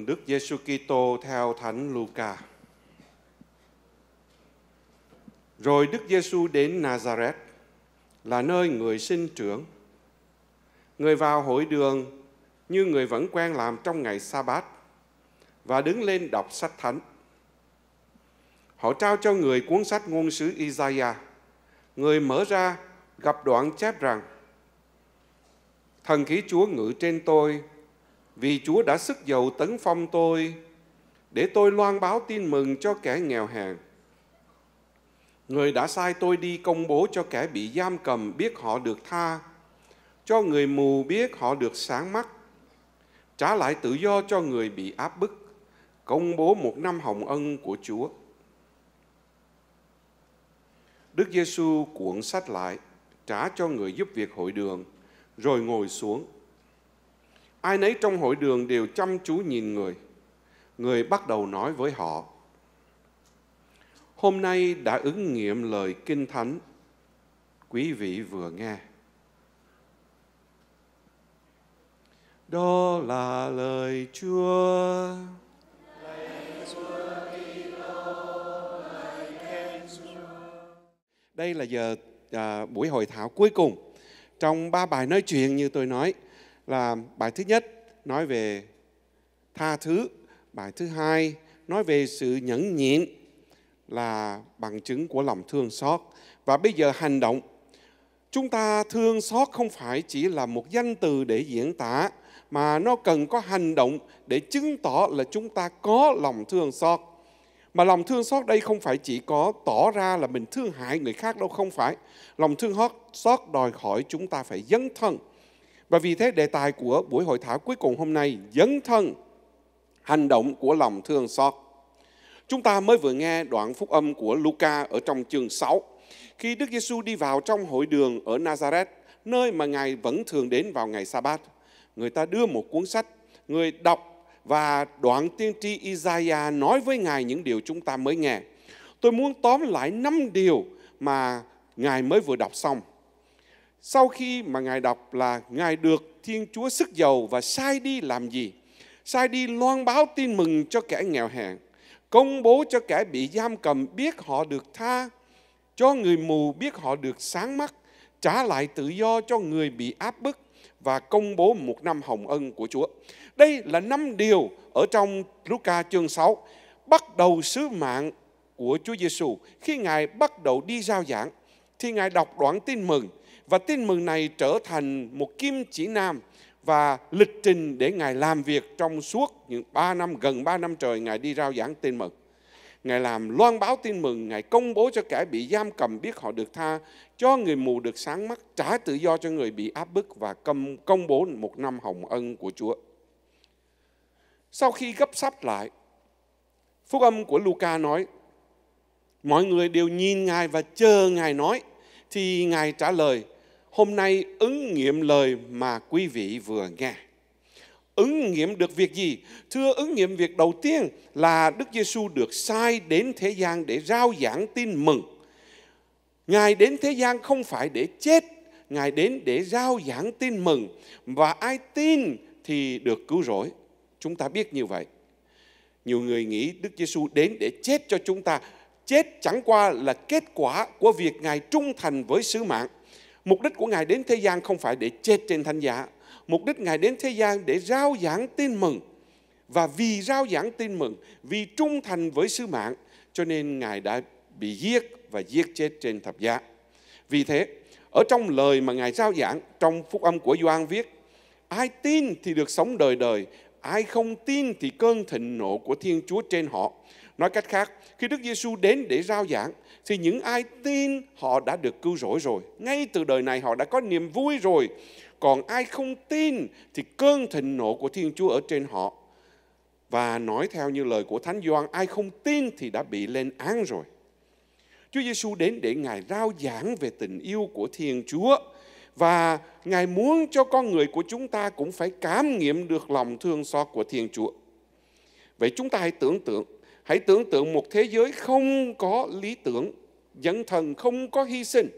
mừng Đức Giêsu Kitô theo Thánh Luca. Rồi Đức Giêsu đến Nazareth, là nơi người sinh trưởng. Người vào hội đường như người vẫn quen làm trong ngày Sa-bát và đứng lên đọc sách thánh. Họ trao cho người cuốn sách ngôn sứ Isaiah. Người mở ra gặp đoạn chép rằng: Thần khí Chúa ngự trên tôi, vì Chúa đã sức dầu tấn phong tôi, để tôi loan báo tin mừng cho kẻ nghèo hèn. Người đã sai tôi đi công bố cho kẻ bị giam cầm biết họ được tha, cho người mù biết họ được sáng mắt, trả lại tự do cho người bị áp bức, công bố một năm hồng ân của Chúa. Đức Giêsu cuộn sách lại, trả cho người giúp việc hội đường, rồi ngồi xuống. Ai nấy trong hội đường đều chăm chú nhìn người. Người bắt đầu nói với họ: Hôm nay đã ứng nghiệm lời Kinh Thánh, quý vị vừa nghe. Đó là lời Chúa. Đây là giờ buổi hội thảo cuối cùng. Trong ba bài nói chuyện như tôi nói, là bài thứ nhất nói về tha thứ, bài thứ hai nói về sự nhẫn nhịn là bằng chứng của lòng thương xót. Và bây giờ hành động. Chúng ta thương xót không phải chỉ là một danh từ để diễn tả, mà nó cần có hành động để chứng tỏ là chúng ta có lòng thương xót. Mà lòng thương xót đây không phải chỉ có tỏ ra là mình thương hại người khác đâu, không phải. Lòng thương xót đòi hỏi chúng ta phải dấn thân. Và vì thế đề tài của buổi hội thảo cuối cùng hôm nay: dấn thân, hành động của lòng thương xót. Chúng ta mới vừa nghe đoạn phúc âm của Luca ở trong chương 6. Khi Đức Giêsu đi vào trong hội đường ở Nazareth, nơi mà Ngài vẫn thường đến vào ngày Sa-bát, người ta đưa một cuốn sách, người đọc. Và đoạn tiên tri Isaiah nói với Ngài những điều chúng ta mới nghe. Tôi muốn tóm lại 5 điều mà Ngài mới vừa đọc xong. Sau khi mà Ngài đọc là Ngài được Thiên Chúa sức dầu và sai đi làm gì? Sai đi loan báo tin mừng cho kẻ nghèo hèn, công bố cho kẻ bị giam cầm biết họ được tha, cho người mù biết họ được sáng mắt, trả lại tự do cho người bị áp bức, và công bố một năm hồng ân của Chúa. Đây là 5 điều ở trong Luca chương 6, bắt đầu sứ mạng của Chúa Giêsu. Khi Ngài bắt đầu đi rao giảng, thì Ngài đọc đoạn tin mừng, và tin mừng này trở thành một kim chỉ nam và lịch trình để Ngài làm việc trong suốt những 3 năm, gần 3 năm trời Ngài đi rao giảng tin mừng. Ngài làm loan báo tin mừng, Ngài công bố cho kẻ bị giam cầm biết họ được tha, cho người mù được sáng mắt, trả tự do cho người bị áp bức và công bố một năm hồng ân của Chúa. Sau khi gấp sách lại, phúc âm của Luca nói, mọi người đều nhìn Ngài và chờ Ngài nói, thì Ngài trả lời, hôm nay ứng nghiệm lời mà quý vị vừa nghe. Ứng nghiệm được việc gì? Thưa, ứng nghiệm việc đầu tiên là Đức Giêsu được sai đến thế gian để rao giảng tin mừng. Ngài đến thế gian không phải để chết, Ngài đến để rao giảng tin mừng. Và ai tin thì được cứu rỗi. Chúng ta biết như vậy. Nhiều người nghĩ Đức Giêsu đến để chết cho chúng ta. Chết chẳng qua là kết quả của việc Ngài trung thành với sứ mạng. Mục đích của Ngài đến thế gian không phải để chết trên thánh giá. Mục đích Ngài đến thế gian để rao giảng tin mừng. Và vì rao giảng tin mừng, vì trung thành với sứ mạng, cho nên Ngài đã bị giết và giết chết trên thập giá. Vì thế, ở trong lời mà Ngài rao giảng, trong phúc âm của Gioan viết, ai tin thì được sống đời đời, ai không tin thì cơn thịnh nộ của Thiên Chúa trên họ. Nói cách khác, khi Đức Giêsu đến để rao giảng, thì những ai tin họ đã được cứu rỗi rồi. Ngay từ đời này họ đã có niềm vui rồi. Còn ai không tin thì cơn thịnh nộ của Thiên Chúa ở trên họ. Và nói theo như lời của Thánh Gioan, ai không tin thì đã bị lên án rồi. Chúa Giêsu đến để Ngài rao giảng về tình yêu của Thiên Chúa. Và Ngài muốn cho con người của chúng ta cũng phải cảm nghiệm được lòng thương xót của Thiên Chúa. Vậy chúng ta hãy tưởng tượng một thế giới không có lý tưởng dấn thân, không có hy sinh.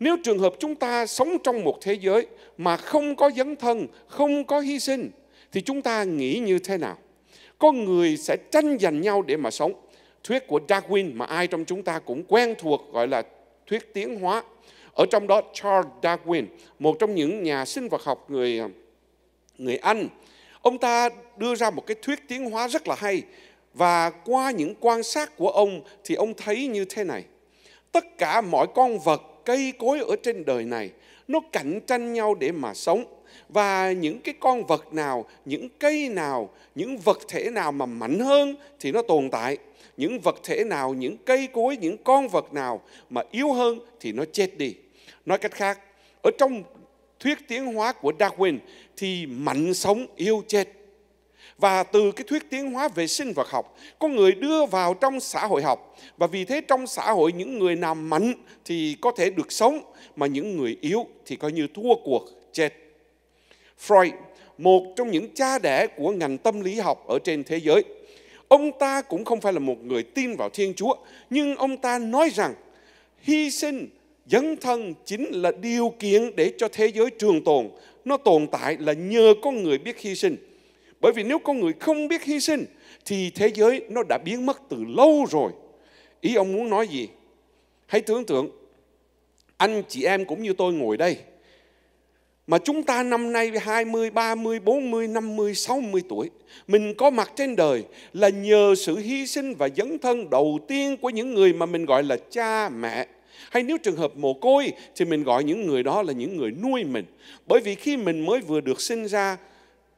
Nếu trường hợp chúng ta sống trong một thế giới mà không có dấn thân, không có hy sinh, thì chúng ta nghĩ như thế nào? con người sẽ tranh giành nhau để mà sống. Thuyết của Darwin mà ai trong chúng ta cũng quen thuộc gọi là thuyết tiến hóa. Ở trong đó Charles Darwin, một trong những nhà sinh vật học người Anh, ông ta đưa ra một cái thuyết tiến hóa rất là hay. Và qua những quan sát của ông thì ông thấy như thế này. Tất cả mọi con vật, cây cối ở trên đời này, nó cạnh tranh nhau để mà sống. Và những cái con vật nào, những cây nào, những vật thể nào mà mạnh hơn thì nó tồn tại. Những vật thể nào, những cây cối, những con vật nào mà yếu hơn thì nó chết đi. Nói cách khác, ở trong thuyết tiến hóa của Darwin thì mạnh sống, yếu chết. Và từ cái thuyết tiến hóa về sinh vật học, có người đưa vào trong xã hội học. Và vì thế trong xã hội những người nào mạnh thì có thể được sống, mà những người yếu thì coi như thua cuộc, chết. Freud, một trong những cha đẻ của ngành tâm lý học ở trên thế giới, ông ta cũng không phải là một người tin vào Thiên Chúa, nhưng ông ta nói rằng hy sinh, dấn thân chính là điều kiện để cho thế giới trường tồn. Nó tồn tại là nhờ con người biết hy sinh. Bởi vì nếu con người không biết hy sinh thì thế giới nó đã biến mất từ lâu rồi. Ý ông muốn nói gì? Hãy tưởng tượng, anh chị em cũng như tôi ngồi đây, mà chúng ta năm nay 20, 30, 40, 50, 60 tuổi, mình có mặt trên đời là nhờ sự hy sinh và dấn thân đầu tiên của những người mà mình gọi là cha mẹ. Hay nếu trường hợp mồ côi thì mình gọi những người đó là những người nuôi mình. Bởi vì khi mình mới vừa được sinh ra,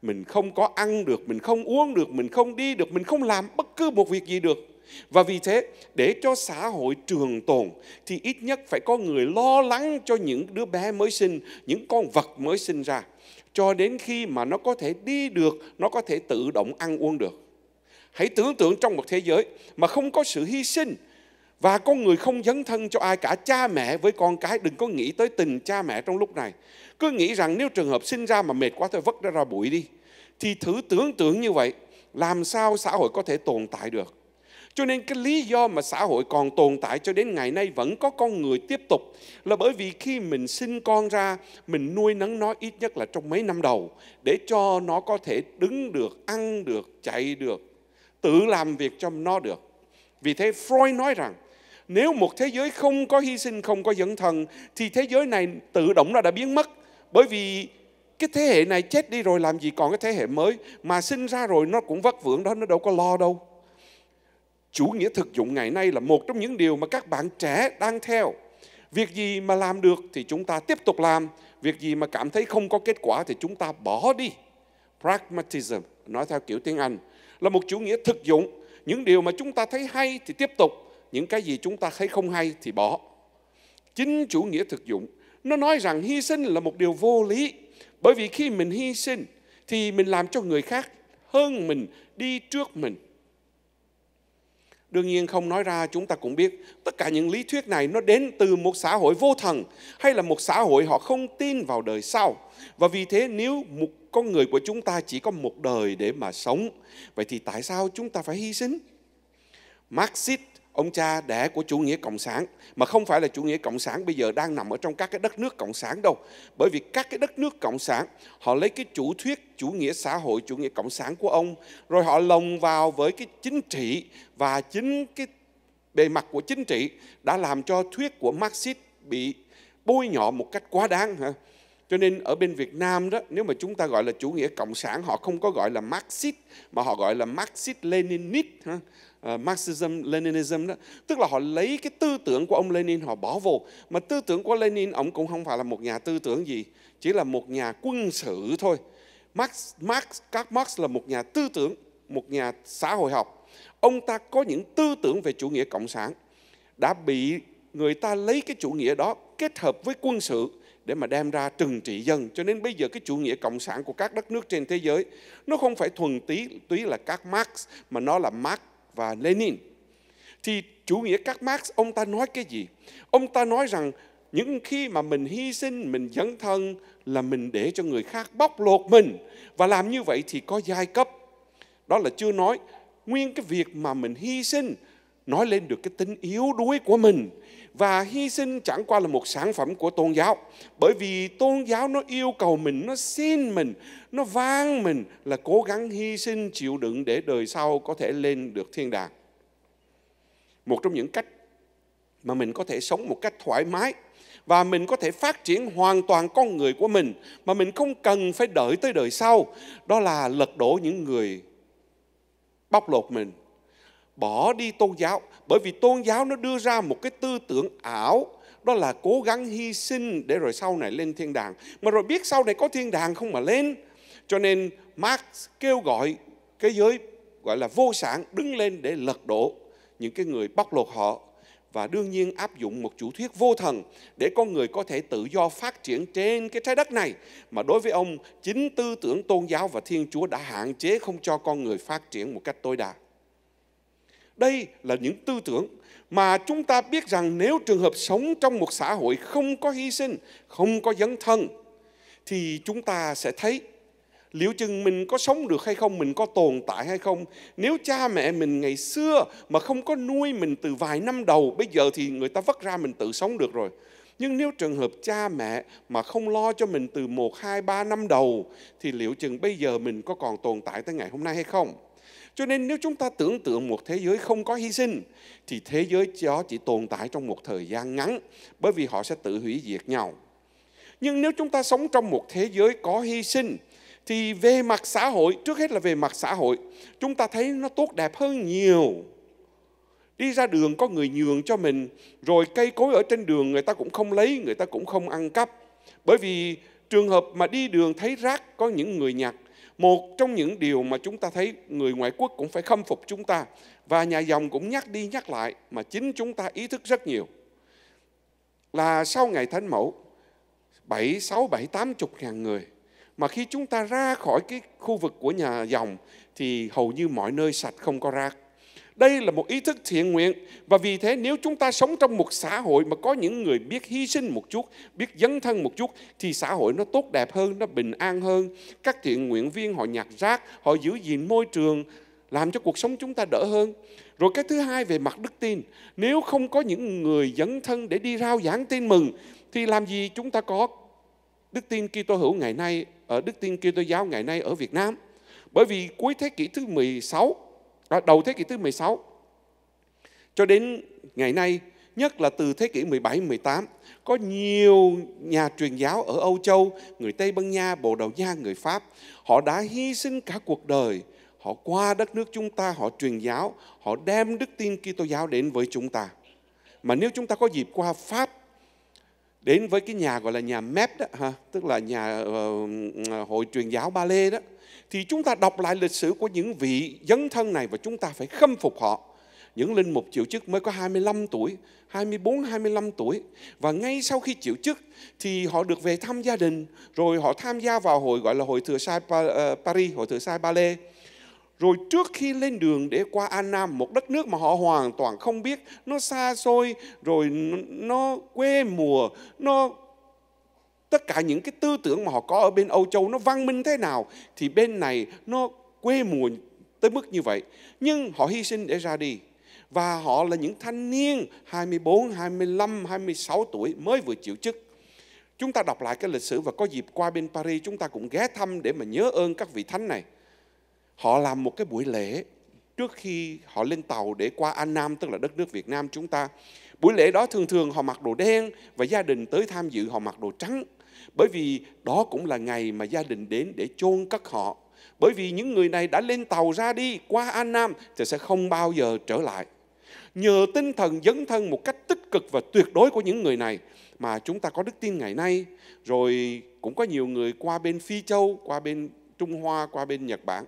mình không có ăn được, mình không uống được, mình không đi được, mình không làm bất cứ một việc gì được. Và vì thế, để cho xã hội trường tồn thì ít nhất phải có người lo lắng cho những đứa bé mới sinh, những con vật mới sinh ra, cho đến khi mà nó có thể đi được, nó có thể tự động ăn uống được. Hãy tưởng tượng trong một thế giới mà không có sự hy sinh và con người không dấn thân cho ai cả, cha mẹ với con cái đừng có nghĩ tới tình cha mẹ trong lúc này. Cứ nghĩ rằng nếu trường hợp sinh ra mà mệt quá thôi vứt ra bụi đi. Thì thử tưởng tượng như vậy, làm sao xã hội có thể tồn tại được. Cho nên cái lý do mà xã hội còn tồn tại cho đến ngày nay vẫn có con người tiếp tục là bởi vì khi mình sinh con ra, mình nuôi nấng nó ít nhất là trong mấy năm đầu để cho nó có thể đứng được, ăn được, chạy được, tự làm việc cho nó được. Vì thế Freud nói rằng nếu một thế giới không có hy sinh, không có dấn thân thì thế giới này tự động nó đã biến mất. Bởi vì cái thế hệ này chết đi rồi làm gì còn cái thế hệ mới, mà sinh ra rồi nó cũng vất vưởng đó, nó đâu có lo đâu. Chủ nghĩa thực dụng ngày nay là một trong những điều mà các bạn trẻ đang theo. Việc gì mà làm được thì chúng ta tiếp tục làm. Việc gì mà cảm thấy không có kết quả thì chúng ta bỏ đi. Pragmatism, nói theo kiểu tiếng Anh, là một chủ nghĩa thực dụng. Những điều mà chúng ta thấy hay thì tiếp tục. Những cái gì chúng ta thấy không hay thì bỏ. Chính chủ nghĩa thực dụng, nó nói rằng hy sinh là một điều vô lý. Bởi vì khi mình hy sinh thì mình làm cho người khác hơn mình, đi trước mình. Đương nhiên không nói ra chúng ta cũng biết tất cả những lý thuyết này nó đến từ một xã hội vô thần hay là một xã hội họ không tin vào đời sau. Và vì thế nếu một con người của chúng ta chỉ có một đời để mà sống, vậy thì tại sao chúng ta phải hy sinh? Marxist, ông cha đẻ của chủ nghĩa cộng sản, mà không phải là chủ nghĩa cộng sản bây giờ đang nằm ở trong các cái đất nước cộng sản đâu. Bởi vì các cái đất nước cộng sản, họ lấy cái chủ thuyết chủ nghĩa xã hội, chủ nghĩa cộng sản của ông, rồi họ lồng vào với cái chính trị và chính cái bề mặt của chính trị đã làm cho thuyết của Marxist bị bôi nhọ một cách quá đáng. Cho nên ở bên Việt Nam đó, nếu mà chúng ta gọi là chủ nghĩa cộng sản, họ không có gọi là Marxist, mà họ gọi là Marxist-Leninist. Marxism, Leninism đó, tức là họ lấy cái tư tưởng của ông Lenin họ bỏ vô. Mà tư tưởng của Lenin, ông cũng không phải là một nhà tư tưởng gì, chỉ là một nhà quân sự thôi. Marx là một nhà tư tưởng, một nhà xã hội học. Ông ta có những tư tưởng về chủ nghĩa cộng sản, đã bị người ta lấy cái chủ nghĩa đó kết hợp với quân sự để mà đem ra trừng trị dân. Cho nên bây giờ cái chủ nghĩa cộng sản của các đất nước trên thế giới, nó không phải thuần túy là các Marx, mà nó là Marx và Lenin. Thì chủ nghĩa các Marx, ông ta nói cái gì? Ông ta nói rằng những khi mà mình hy sinh, mình dấn thân là mình để cho người khác bóc lột mình, và làm như vậy thì có giai cấp. Đó là chưa nói nguyên cái việc mà mình hy sinh nói lên được cái tính yếu đuối của mình. Và hy sinh chẳng qua là một sản phẩm của tôn giáo. Bởi vì tôn giáo nó yêu cầu mình, nó xin mình, nó van mình là cố gắng hy sinh chịu đựng để đời sau có thể lên được thiên đàng. Một trong những cách mà mình có thể sống một cách thoải mái và mình có thể phát triển hoàn toàn con người của mình mà mình không cần phải đợi tới đời sau, đó là lật đổ những người bóc lột mình, bỏ đi tôn giáo. Bởi vì tôn giáo nó đưa ra một cái tư tưởng ảo, đó là cố gắng hy sinh để rồi sau này lên thiên đàng, mà rồi biết sau này có thiên đàng không mà lên. Cho nên Marx kêu gọi cái giới gọi là vô sản đứng lên để lật đổ những cái người bóc lột họ, và đương nhiên áp dụng một chủ thuyết vô thần để con người có thể tự do phát triển trên cái trái đất này. Mà đối với ông, chính tư tưởng tôn giáo và Thiên Chúa đã hạn chế không cho con người phát triển một cách tối đa. Đây là những tư tưởng mà chúng ta biết rằng nếu trường hợp sống trong một xã hội không có hy sinh, không có dấn thân, thì chúng ta sẽ thấy liệu chừng mình có sống được hay không, mình có tồn tại hay không. Nếu cha mẹ mình ngày xưa mà không có nuôi mình từ vài năm đầu, bây giờ thì người ta vất ra mình tự sống được rồi. Nhưng nếu trường hợp cha mẹ mà không lo cho mình từ 1, 2, 3 năm đầu, thì liệu chừng bây giờ mình có còn tồn tại tới ngày hôm nay hay không? Cho nên nếu chúng ta tưởng tượng một thế giới không có hy sinh, thì thế giới đó chỉ tồn tại trong một thời gian ngắn, bởi vì họ sẽ tự hủy diệt nhau. Nhưng nếu chúng ta sống trong một thế giới có hy sinh, thì về mặt xã hội, trước hết là về mặt xã hội, chúng ta thấy nó tốt đẹp hơn nhiều. Đi ra đường có người nhường cho mình, rồi cây cối ở trên đường người ta cũng không lấy, người ta cũng không ăn cắp. Bởi vì trường hợp mà đi đường thấy rác có những người nhặt, một trong những điều mà chúng ta thấy người ngoại quốc cũng phải khâm phục chúng ta, và nhà dòng cũng nhắc đi nhắc lại, mà chính chúng ta ý thức rất nhiều, là sau ngày Thánh Mẫu, 7, 6, 7, 80.000 người. Mà khi chúng ta ra khỏi cái khu vực của nhà dòng thì hầu như mọi nơi sạch, không có rác. Đây là một ý thức thiện nguyện. Và vì thế nếu chúng ta sống trong một xã hội mà có những người biết hy sinh một chút, biết dấn thân một chút, thì xã hội nó tốt đẹp hơn, nó bình an hơn. Các thiện nguyện viên họ nhặt rác, họ giữ gìn môi trường, làm cho cuộc sống chúng ta đỡ hơn. Rồi cái thứ hai, về mặt đức tin, nếu không có những người dấn thân để đi rao giảng tin mừng, thì làm gì chúng ta có đức tin Kitô hữu ngày nay, ở đức tin Kitô giáo ngày nay ở Việt Nam. Bởi vì cuối thế kỷ thứ 16, đầu thế kỷ thứ 16 cho đến ngày nay, nhất là từ thế kỷ 17, 18, có nhiều nhà truyền giáo ở Âu Châu, người Tây Ban Nha, Bồ Đào Nha, người Pháp, họ đã hy sinh cả cuộc đời, họ qua đất nước chúng ta, họ truyền giáo, họ đem đức tin Kitô giáo đến với chúng ta. Mà nếu chúng ta có dịp qua Pháp, đến với cái nhà gọi là nhà MEP đó, tức là nhà hội truyền giáo Ba Lê đó, thì chúng ta đọc lại lịch sử của những vị dấn thân này và chúng ta phải khâm phục họ. Những linh mục chịu chức mới có 25 tuổi, 24, 25 tuổi. Và ngay sau khi chịu chức thì họ được về thăm gia đình, rồi họ tham gia vào hội gọi là hội Thừa Sai Paris, hội Thừa Sai Ba Lê. Rồi trước khi lên đường để qua An Nam, một đất nước mà họ hoàn toàn không biết, nó xa xôi, rồi nó quê mùa, nó tất cả những cái tư tưởng mà họ có ở bên Âu Châu nó văn minh thế nào, thì bên này nó quê mùa tới mức như vậy. Nhưng họ hy sinh để ra đi. Và họ là những thanh niên 24, 25, 26 tuổi mới vừa chịu chức. Chúng ta đọc lại cái lịch sử và có dịp qua bên Paris, chúng ta cũng ghé thăm để mà nhớ ơn các vị thánh này. Họ làm một cái buổi lễ trước khi họ lên tàu để qua An Nam, tức là đất nước Việt Nam chúng ta. Buổi lễ đó thường thường họ mặc đồ đen và gia đình tới tham dự họ mặc đồ trắng. Bởi vì đó cũng là ngày mà gia đình đến để chôn cất họ. Bởi vì những người này đã lên tàu ra đi qua An Nam thì sẽ không bao giờ trở lại. Nhờ tinh thần dấn thân một cách tích cực và tuyệt đối của những người này mà chúng ta có đức tin ngày nay. Rồi cũng có nhiều người qua bên Phi Châu, qua bên Trung Hoa, qua bên Nhật Bản.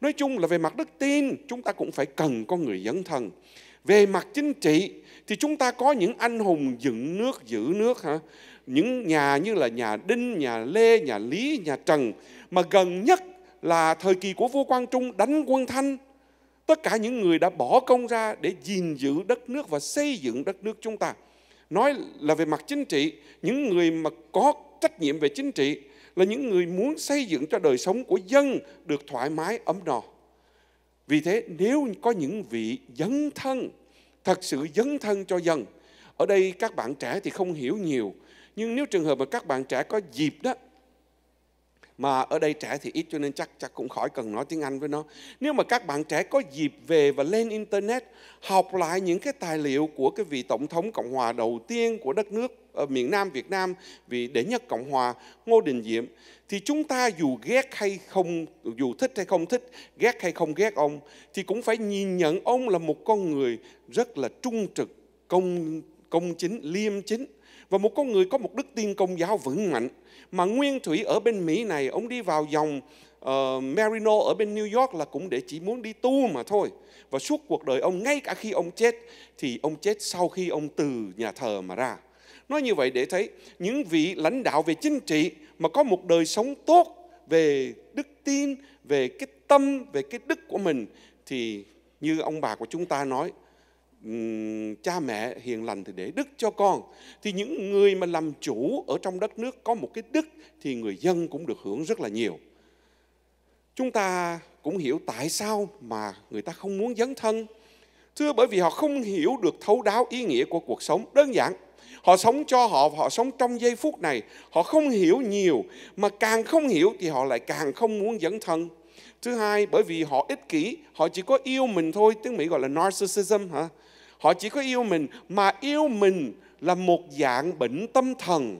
Nói chung là về mặt đức tin, chúng ta cũng phải cần có người dấn thân. Về mặt chính trị, thì chúng ta có những anh hùng dựng nước, giữ nước. Những nhà như là nhà Đinh, nhà Lê, nhà Lý, nhà Trần. Mà gần nhất là thời kỳ của vua Quang Trung đánh quân Thanh. Tất cả những người đã bỏ công ra để gìn giữ đất nước và xây dựng đất nước chúng ta. Nói là về mặt chính trị, những người mà có trách nhiệm về chính trị là những người muốn xây dựng cho đời sống của dân được thoải mái, ấm no. Vì thế, nếu có những vị dấn thân thật sự dấn thân cho dân. Ở đây các bạn trẻ thì không hiểu nhiều, nhưng nếu trường hợp mà các bạn trẻ có dịp đó, mà ở đây trẻ thì ít cho nên chắc cũng khỏi cần nói tiếng Anh với nó. Nếu mà các bạn trẻ có dịp về và lên Internet học lại những cái tài liệu của cái vị Tổng thống Cộng hòa đầu tiên của đất nước ở miền Nam Việt Nam, vị Đệ nhất Cộng hòa Ngô Đình Diệm, thì chúng ta dù ghét hay không, dù thích hay không thích, ghét hay không ghét ông, thì cũng phải nhìn nhận ông là một con người rất là trung trực, công chính, liêm chính, và một con người có một đức tin Công giáo vững mạnh. Mà nguyên thủy ở bên Mỹ này, ông đi vào dòng Marino ở bên New York là cũng để chỉ muốn đi tu mà thôi. Và suốt cuộc đời ông, ngay cả khi ông chết, thì ông chết sau khi ông từ nhà thờ mà ra. Nói như vậy để thấy những vị lãnh đạo về chính trị mà có một đời sống tốt về đức tin, về cái tâm, về cái đức của mình, thì như ông bà của chúng ta nói, cha mẹ hiền lành thì để đức cho con. Thì những người mà làm chủ ở trong đất nước có một cái đức thì người dân cũng được hưởng rất là nhiều. Chúng ta cũng hiểu tại sao mà người ta không muốn dấn thân. Thưa, bởi vì họ không hiểu được thấu đáo ý nghĩa của cuộc sống. Đơn giản, họ sống cho họ sống trong giây phút này. Họ không hiểu nhiều, mà càng không hiểu thì họ lại càng không muốn dấn thân. Thứ hai, bởi vì họ ích kỷ, họ chỉ có yêu mình thôi, tiếng Mỹ gọi là narcissism hả? Họ chỉ có yêu mình, mà yêu mình là một dạng bệnh tâm thần.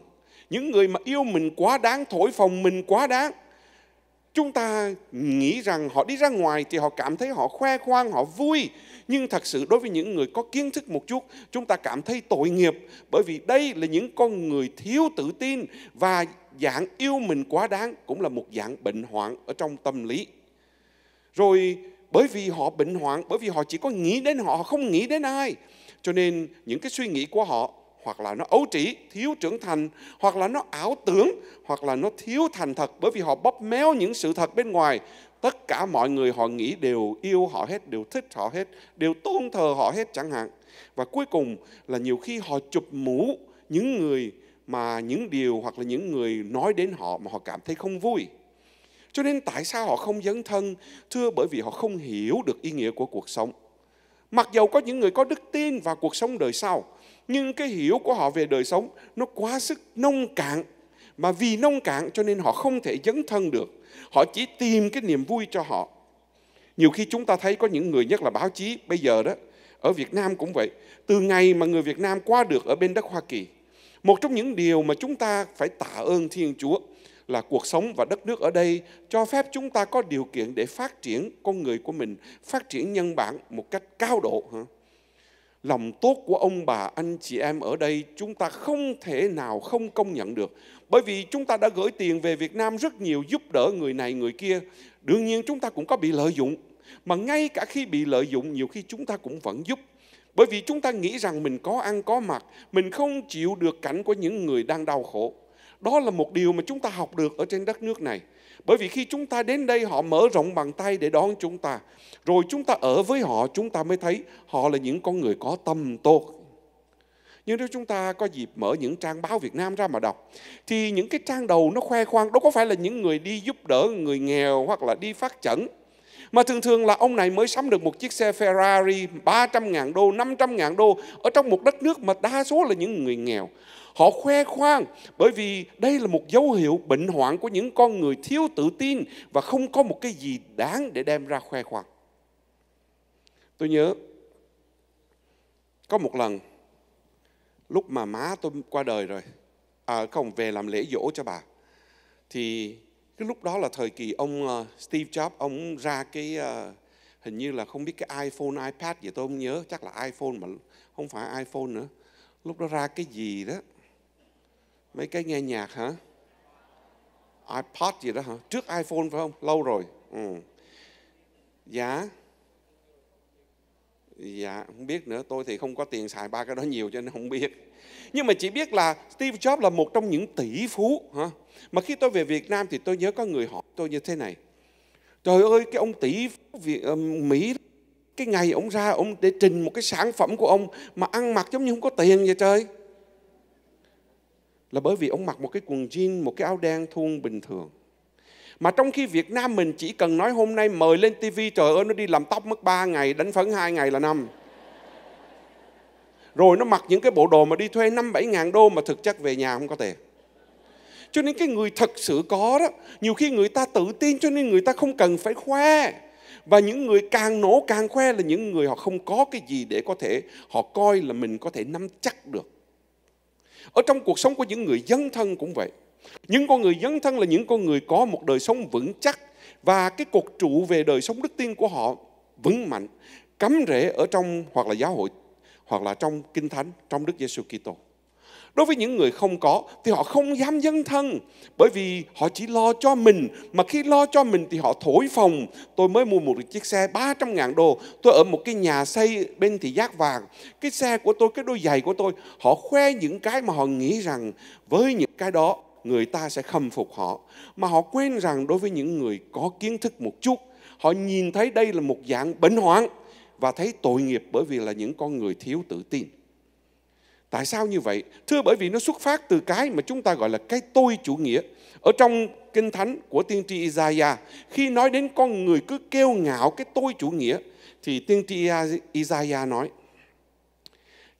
Những người mà yêu mình quá đáng, thổi phồng mình quá đáng, chúng ta nghĩ rằng họ đi ra ngoài thì họ cảm thấy họ khoe khoang, họ vui. Nhưng thật sự đối với những người có kiến thức một chút, chúng ta cảm thấy tội nghiệp, bởi vì đây là những con người thiếu tự tin, và dạng yêu mình quá đáng cũng là một dạng bệnh hoạn ở trong tâm lý. Rồi bởi vì họ bệnh hoạn, bởi vì họ chỉ có nghĩ đến họ không nghĩ đến ai, cho nên những cái suy nghĩ của họ hoặc là nó ấu trĩ, thiếu trưởng thành, hoặc là nó ảo tưởng, hoặc là nó thiếu thành thật, bởi vì họ bóp méo những sự thật bên ngoài. Tất cả mọi người họ nghĩ đều yêu họ hết, đều thích họ hết, đều tôn thờ họ hết chẳng hạn. Và cuối cùng là nhiều khi họ chụp mũ những người mà những điều hoặc là những người nói đến họ mà họ cảm thấy không vui. Cho nên tại sao họ không dấn thân? Thưa, bởi vì họ không hiểu được ý nghĩa của cuộc sống. Mặc dầu có những người có đức tin vào cuộc sống đời sau, nhưng cái hiểu của họ về đời sống nó quá sức nông cạn. Mà vì nông cạn cho nên họ không thể dấn thân được. Họ chỉ tìm cái niềm vui cho họ. Nhiều khi chúng ta thấy có những người, nhất là báo chí bây giờ đó, ở Việt Nam cũng vậy. Từ ngày mà người Việt Nam qua được ở bên đất Hoa Kỳ, một trong những điều mà chúng ta phải tạ ơn Thiên Chúa là cuộc sống và đất nước ở đây cho phép chúng ta có điều kiện để phát triển con người của mình, phát triển nhân bản một cách cao độ. Lòng tốt của ông bà, anh chị em ở đây chúng ta không thể nào không công nhận được. Bởi vì chúng ta đã gửi tiền về Việt Nam rất nhiều giúp đỡ người này người kia. Đương nhiên chúng ta cũng có bị lợi dụng. Mà ngay cả khi bị lợi dụng, nhiều khi chúng ta cũng vẫn giúp. Bởi vì chúng ta nghĩ rằng mình có ăn có mặc, mình không chịu được cảnh của những người đang đau khổ. Đó là một điều mà chúng ta học được ở trên đất nước này. Bởi vì khi chúng ta đến đây, họ mở rộng bàn tay để đón chúng ta. Rồi chúng ta ở với họ, chúng ta mới thấy họ là những con người có tâm tốt. Nhưng nếu chúng ta có dịp mở những trang báo Việt Nam ra mà đọc, thì những cái trang đầu nó khoe khoang, đó có phải là những người đi giúp đỡ người nghèo hoặc là đi phát chẩn. Mà thường thường là ông này mới sắm được một chiếc xe Ferrari 300.000 đô, 500.000 đô ở trong một đất nước mà đa số là những người nghèo. Họ khoe khoang bởi vì đây là một dấu hiệu bệnh hoạn của những con người thiếu tự tin và không có một cái gì đáng để đem ra khoe khoang. Tôi nhớ có một lần lúc mà má tôi qua đời rồi, về làm lễ giỗ cho bà, thì cái lúc đó là thời kỳ ông Steve Jobs, ông ra cái hình như là không biết cái iPhone, iPad gì tôi không nhớ, chắc là iPhone mà không phải iPhone nữa. Lúc đó ra cái gì đó, mấy cái nghe nhạc hả? iPod gì đó hả? Trước iPhone phải không? Lâu rồi. Dạ, không biết nữa. Tôi thì không có tiền xài ba cái đó nhiều cho nên không biết. Nhưng mà chỉ biết là Steve Jobs là một trong những tỷ phú. Mà khi tôi về Việt Nam thì tôi nhớ có người hỏi tôi như thế này. Trời ơi, cái ông tỷ phú Mỹ, cái ngày ông ra, ông để trình một cái sản phẩm của ông mà ăn mặc giống như không có tiền vậy trời. Là bởi vì ông mặc một cái quần jean, một cái áo đen thun bình thường. Mà trong khi Việt Nam mình chỉ cần nói hôm nay mời lên TV, trời ơi nó đi làm tóc mất 3 ngày, đánh phấn 2 ngày là 5. rồi nó mặc những cái bộ đồ mà đi thuê 5-7 ngàn đô mà thực chất về nhà không có tiền. Cho nên cái người thật sự có đó, nhiều khi người ta tự tin cho nên người ta không cần phải khoe. Và những người càng nổ càng khoe là những người họ không có cái gì để có thể họ coi là mình có thể nắm chắc được. Ở trong cuộc sống của những người dấn thân cũng vậy. Những con người dấn thân là những con người có một đời sống vững chắc và cái cột trụ về đời sống đức tin của họ vững mạnh, cắm rễ ở trong hoặc là giáo hội hoặc là trong Kinh Thánh, trong Đức Giêsu Kitô. Đối với những người không có thì họ không dám dấn thân, bởi vì họ chỉ lo cho mình. Mà khi lo cho mình thì họ thổi phồng: tôi mới mua một chiếc xe 300 ngàn đô, tôi ở một cái nhà xây bên thị giác vàng, cái xe của tôi, cái đôi giày của tôi. Họ khoe những cái mà họ nghĩ rằng với những cái đó người ta sẽ khâm phục họ. Mà họ quên rằng đối với những người có kiến thức một chút, họ nhìn thấy đây là một dạng bệnh hoạn và thấy tội nghiệp, bởi vì là những con người thiếu tự tin. Tại sao như vậy? Thưa, bởi vì nó xuất phát từ cái mà chúng ta gọi là cái tôi chủ nghĩa. Ở trong Kinh Thánh của tiên tri Isaiah, khi nói đến con người cứ kêu ngạo cái tôi chủ nghĩa, thì tiên tri Isaiah nói: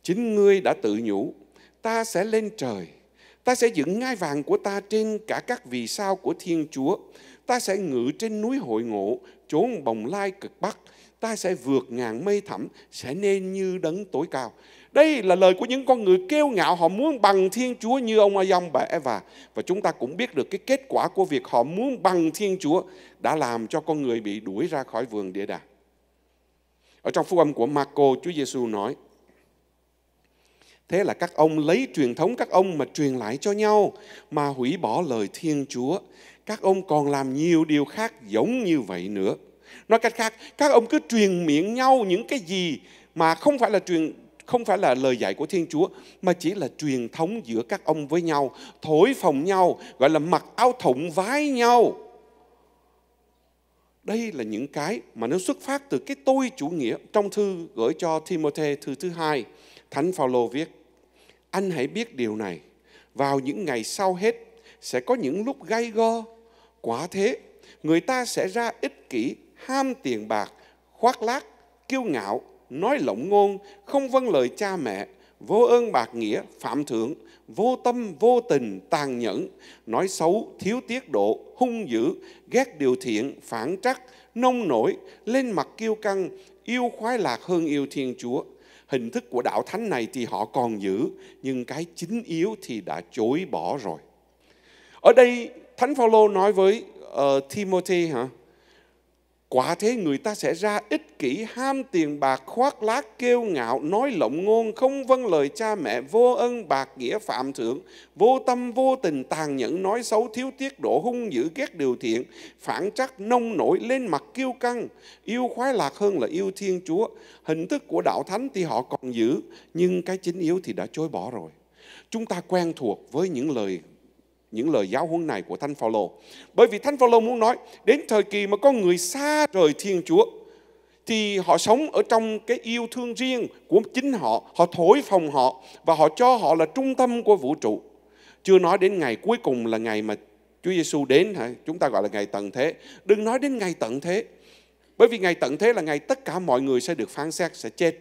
chính ngươi đã tự nhủ, ta sẽ lên trời, ta sẽ dựng ngai vàng của ta trên cả các vì sao của Thiên Chúa, ta sẽ ngự trên núi hội ngộ, chốn bồng lai cực bắc, ta sẽ vượt ngàn mây thẳm, sẽ nên như đấng tối cao. Đây là lời của những con người kêu ngạo, họ muốn bằng Thiên Chúa như ông Adam và Eva. Và chúng ta cũng biết được cái kết quả của việc họ muốn bằng Thiên Chúa đã làm cho con người bị đuổi ra khỏi vườn Địa Đàng. Ở trong Phúc Âm của Marco, Chúa Giêsu nói: thế là các ông lấy truyền thống các ông mà truyền lại cho nhau, mà hủy bỏ lời Thiên Chúa. Các ông còn làm nhiều điều khác giống như vậy nữa. Nói cách khác, các ông cứ truyền miệng nhau những cái gì mà không phải là lời dạy của Thiên Chúa, mà chỉ là truyền thống giữa các ông với nhau, thổi phồng nhau, gọi là mặc áo thụng vái nhau. Đây là những cái mà nó xuất phát từ cái tôi chủ nghĩa. Trong thư gửi cho Timôthê, thư thứ 2, Thánh Phaolô viết: anh hãy biết điều này, vào những ngày sau hết sẽ có những lúc gay go. Quả thế, người ta sẽ ra ích kỷ, ham tiền bạc, khoác lác, kiêu ngạo, nói lộng ngôn, không vâng lời cha mẹ, vô ơn bạc nghĩa, phạm thượng, vô tâm, vô tình, tàn nhẫn, nói xấu, thiếu tiết độ, hung dữ, ghét điều thiện, phản trắc, nông nổi, lên mặt kiêu căng, yêu khoái lạc hơn yêu Thiên Chúa. Hình thức của đạo thánh này thì họ còn giữ, nhưng cái chính yếu thì đã chối bỏ rồi. Ở đây, Thánh Phaolô nói với Timothy hả? Quả thế người ta sẽ ra ích kỷ, ham tiền bạc, khoác lác, kiêu ngạo, nói lộng ngôn, không vâng lời cha mẹ, vô ân bạc nghĩa, phạm thượng, vô tâm, vô tình, tàn nhẫn, nói xấu, thiếu tiết độ, hung dữ, ghét điều thiện, phản trắc, nông nổi, lên mặt kiêu căng, yêu khoái lạc hơn là yêu Thiên Chúa. Hình thức của đạo thánh thì họ còn giữ, nhưng cái chính yếu thì đã chối bỏ rồi. Chúng ta quen thuộc với những lời giáo huấn này của Thánh Phaolô, bởi vì Thánh Phaolô muốn nói đến thời kỳ mà con người xa rời Thiên Chúa thì họ sống ở trong cái yêu thương riêng của chính họ, họ thổi phồng họ và họ cho họ là trung tâm của vũ trụ. Chưa nói đến ngày cuối cùng là ngày mà Chúa Giêsu đến, chúng ta gọi là ngày tận thế. Đừng nói đến ngày tận thế, bởi vì ngày tận thế là ngày tất cả mọi người sẽ được phán xét, sẽ chết.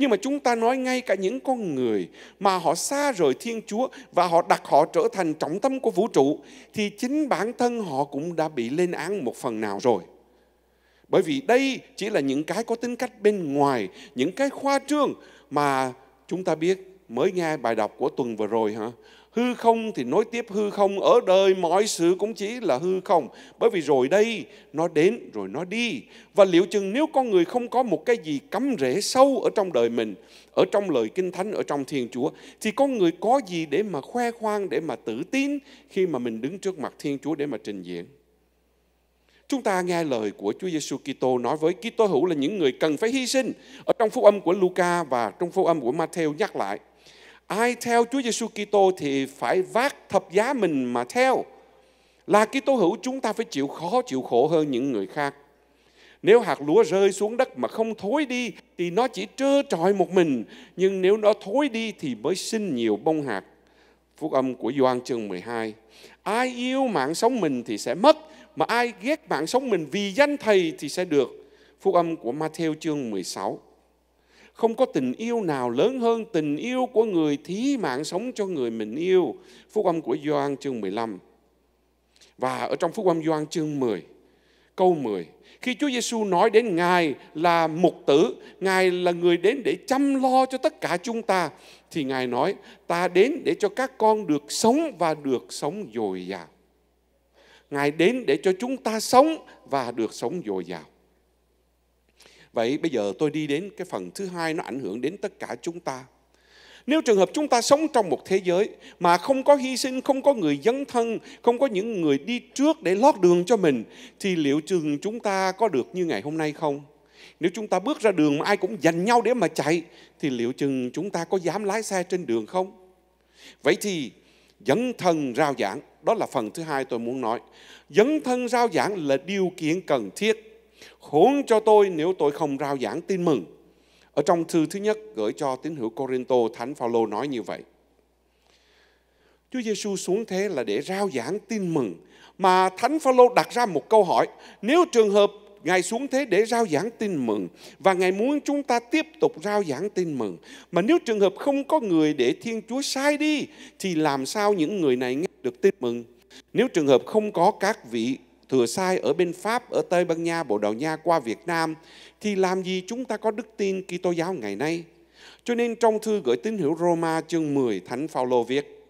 Nhưng mà chúng ta nói ngay cả những con người mà họ xa rời Thiên Chúa và họ đặt họ trở thành trọng tâm của vũ trụ, thì chính bản thân họ cũng đã bị lên án một phần nào rồi. Bởi vì đây chỉ là những cái có tính cách bên ngoài, những cái khoa trương mà chúng ta biết. Mới nghe bài đọc của tuần vừa rồi hả? Hư không thì nối tiếp hư không, ở đời mọi sự cũng chỉ là hư không. Bởi vì rồi đây, nó đến rồi nó đi. Và liệu chừng nếu con người không có một cái gì cắm rễ sâu ở trong đời mình, ở trong lời Kinh Thánh, ở trong Thiên Chúa, thì con người có gì để mà khoe khoang, để mà tự tin khi mà mình đứng trước mặt Thiên Chúa để mà trình diễn. Chúng ta nghe lời của Chúa Giêsu Kitô nói với Kitô hữu là những người cần phải hy sinh. Ở trong Phúc Âm của Luca và trong Phúc Âm của Matthew nhắc lại: ai theo Chúa Giêsu Kitô thì phải vác thập giá mình mà theo. Là Kitô hữu, chúng ta phải chịu khó, chịu khổ hơn những người khác. Nếu hạt lúa rơi xuống đất mà không thối đi thì nó chỉ trơ trọi một mình, nhưng nếu nó thối đi thì mới sinh nhiều bông hạt. Phúc Âm của Gioan chương 12. Ai yêu mạng sống mình thì sẽ mất, mà ai ghét mạng sống mình vì danh Thầy thì sẽ được. Phúc Âm của Matthew chương 16. Không có tình yêu nào lớn hơn tình yêu của người thí mạng sống cho người mình yêu. Phúc âm của Gioan chương 15. Và ở trong Phúc âm Gioan chương 10, câu 10, khi Chúa Giêsu nói đến Ngài là mục tử, Ngài là người đến để chăm lo cho tất cả chúng ta, thì Ngài nói, ta đến để cho các con được sống và được sống dồi dào. Ngài đến để cho chúng ta sống và được sống dồi dào. Vậy bây giờ tôi đi đến cái phần thứ hai, nó ảnh hưởng đến tất cả chúng ta. Nếu trường hợp chúng ta sống trong một thế giới mà không có hy sinh, không có người dấn thân, không có những người đi trước để lót đường cho mình, thì liệu chừng chúng ta có được như ngày hôm nay không? Nếu chúng ta bước ra đường mà ai cũng giành nhau để mà chạy, thì liệu chừng chúng ta có dám lái xe trên đường không? Vậy thì dấn thân rao giảng, đó là phần thứ hai tôi muốn nói. Dấn thân rao giảng là điều kiện cần thiết. Khốn cho tôi nếu tôi không rao giảng tin mừng. Ở trong thư thứ nhất gửi cho tín hữu Corinto, Thánh Phaolô nói như vậy. Chúa Giêsu xuống thế là để rao giảng tin mừng. Mà Thánh Phaolô đặt ra một câu hỏi, nếu trường hợp Ngài xuống thế để rao giảng tin mừng và Ngài muốn chúng ta tiếp tục rao giảng tin mừng, mà nếu trường hợp không có người để Thiên Chúa sai đi, thì làm sao những người này nghe được tin mừng? Nếu trường hợp không có các vị thừa sai ở bên Pháp, ở Tây Ban Nha, Bồ Đào Nha qua Việt Nam, thì làm gì chúng ta có đức tin Kitô giáo ngày nay? Cho nên trong thư gửi tín hữu Roma chương 10, Thánh Phaolô viết,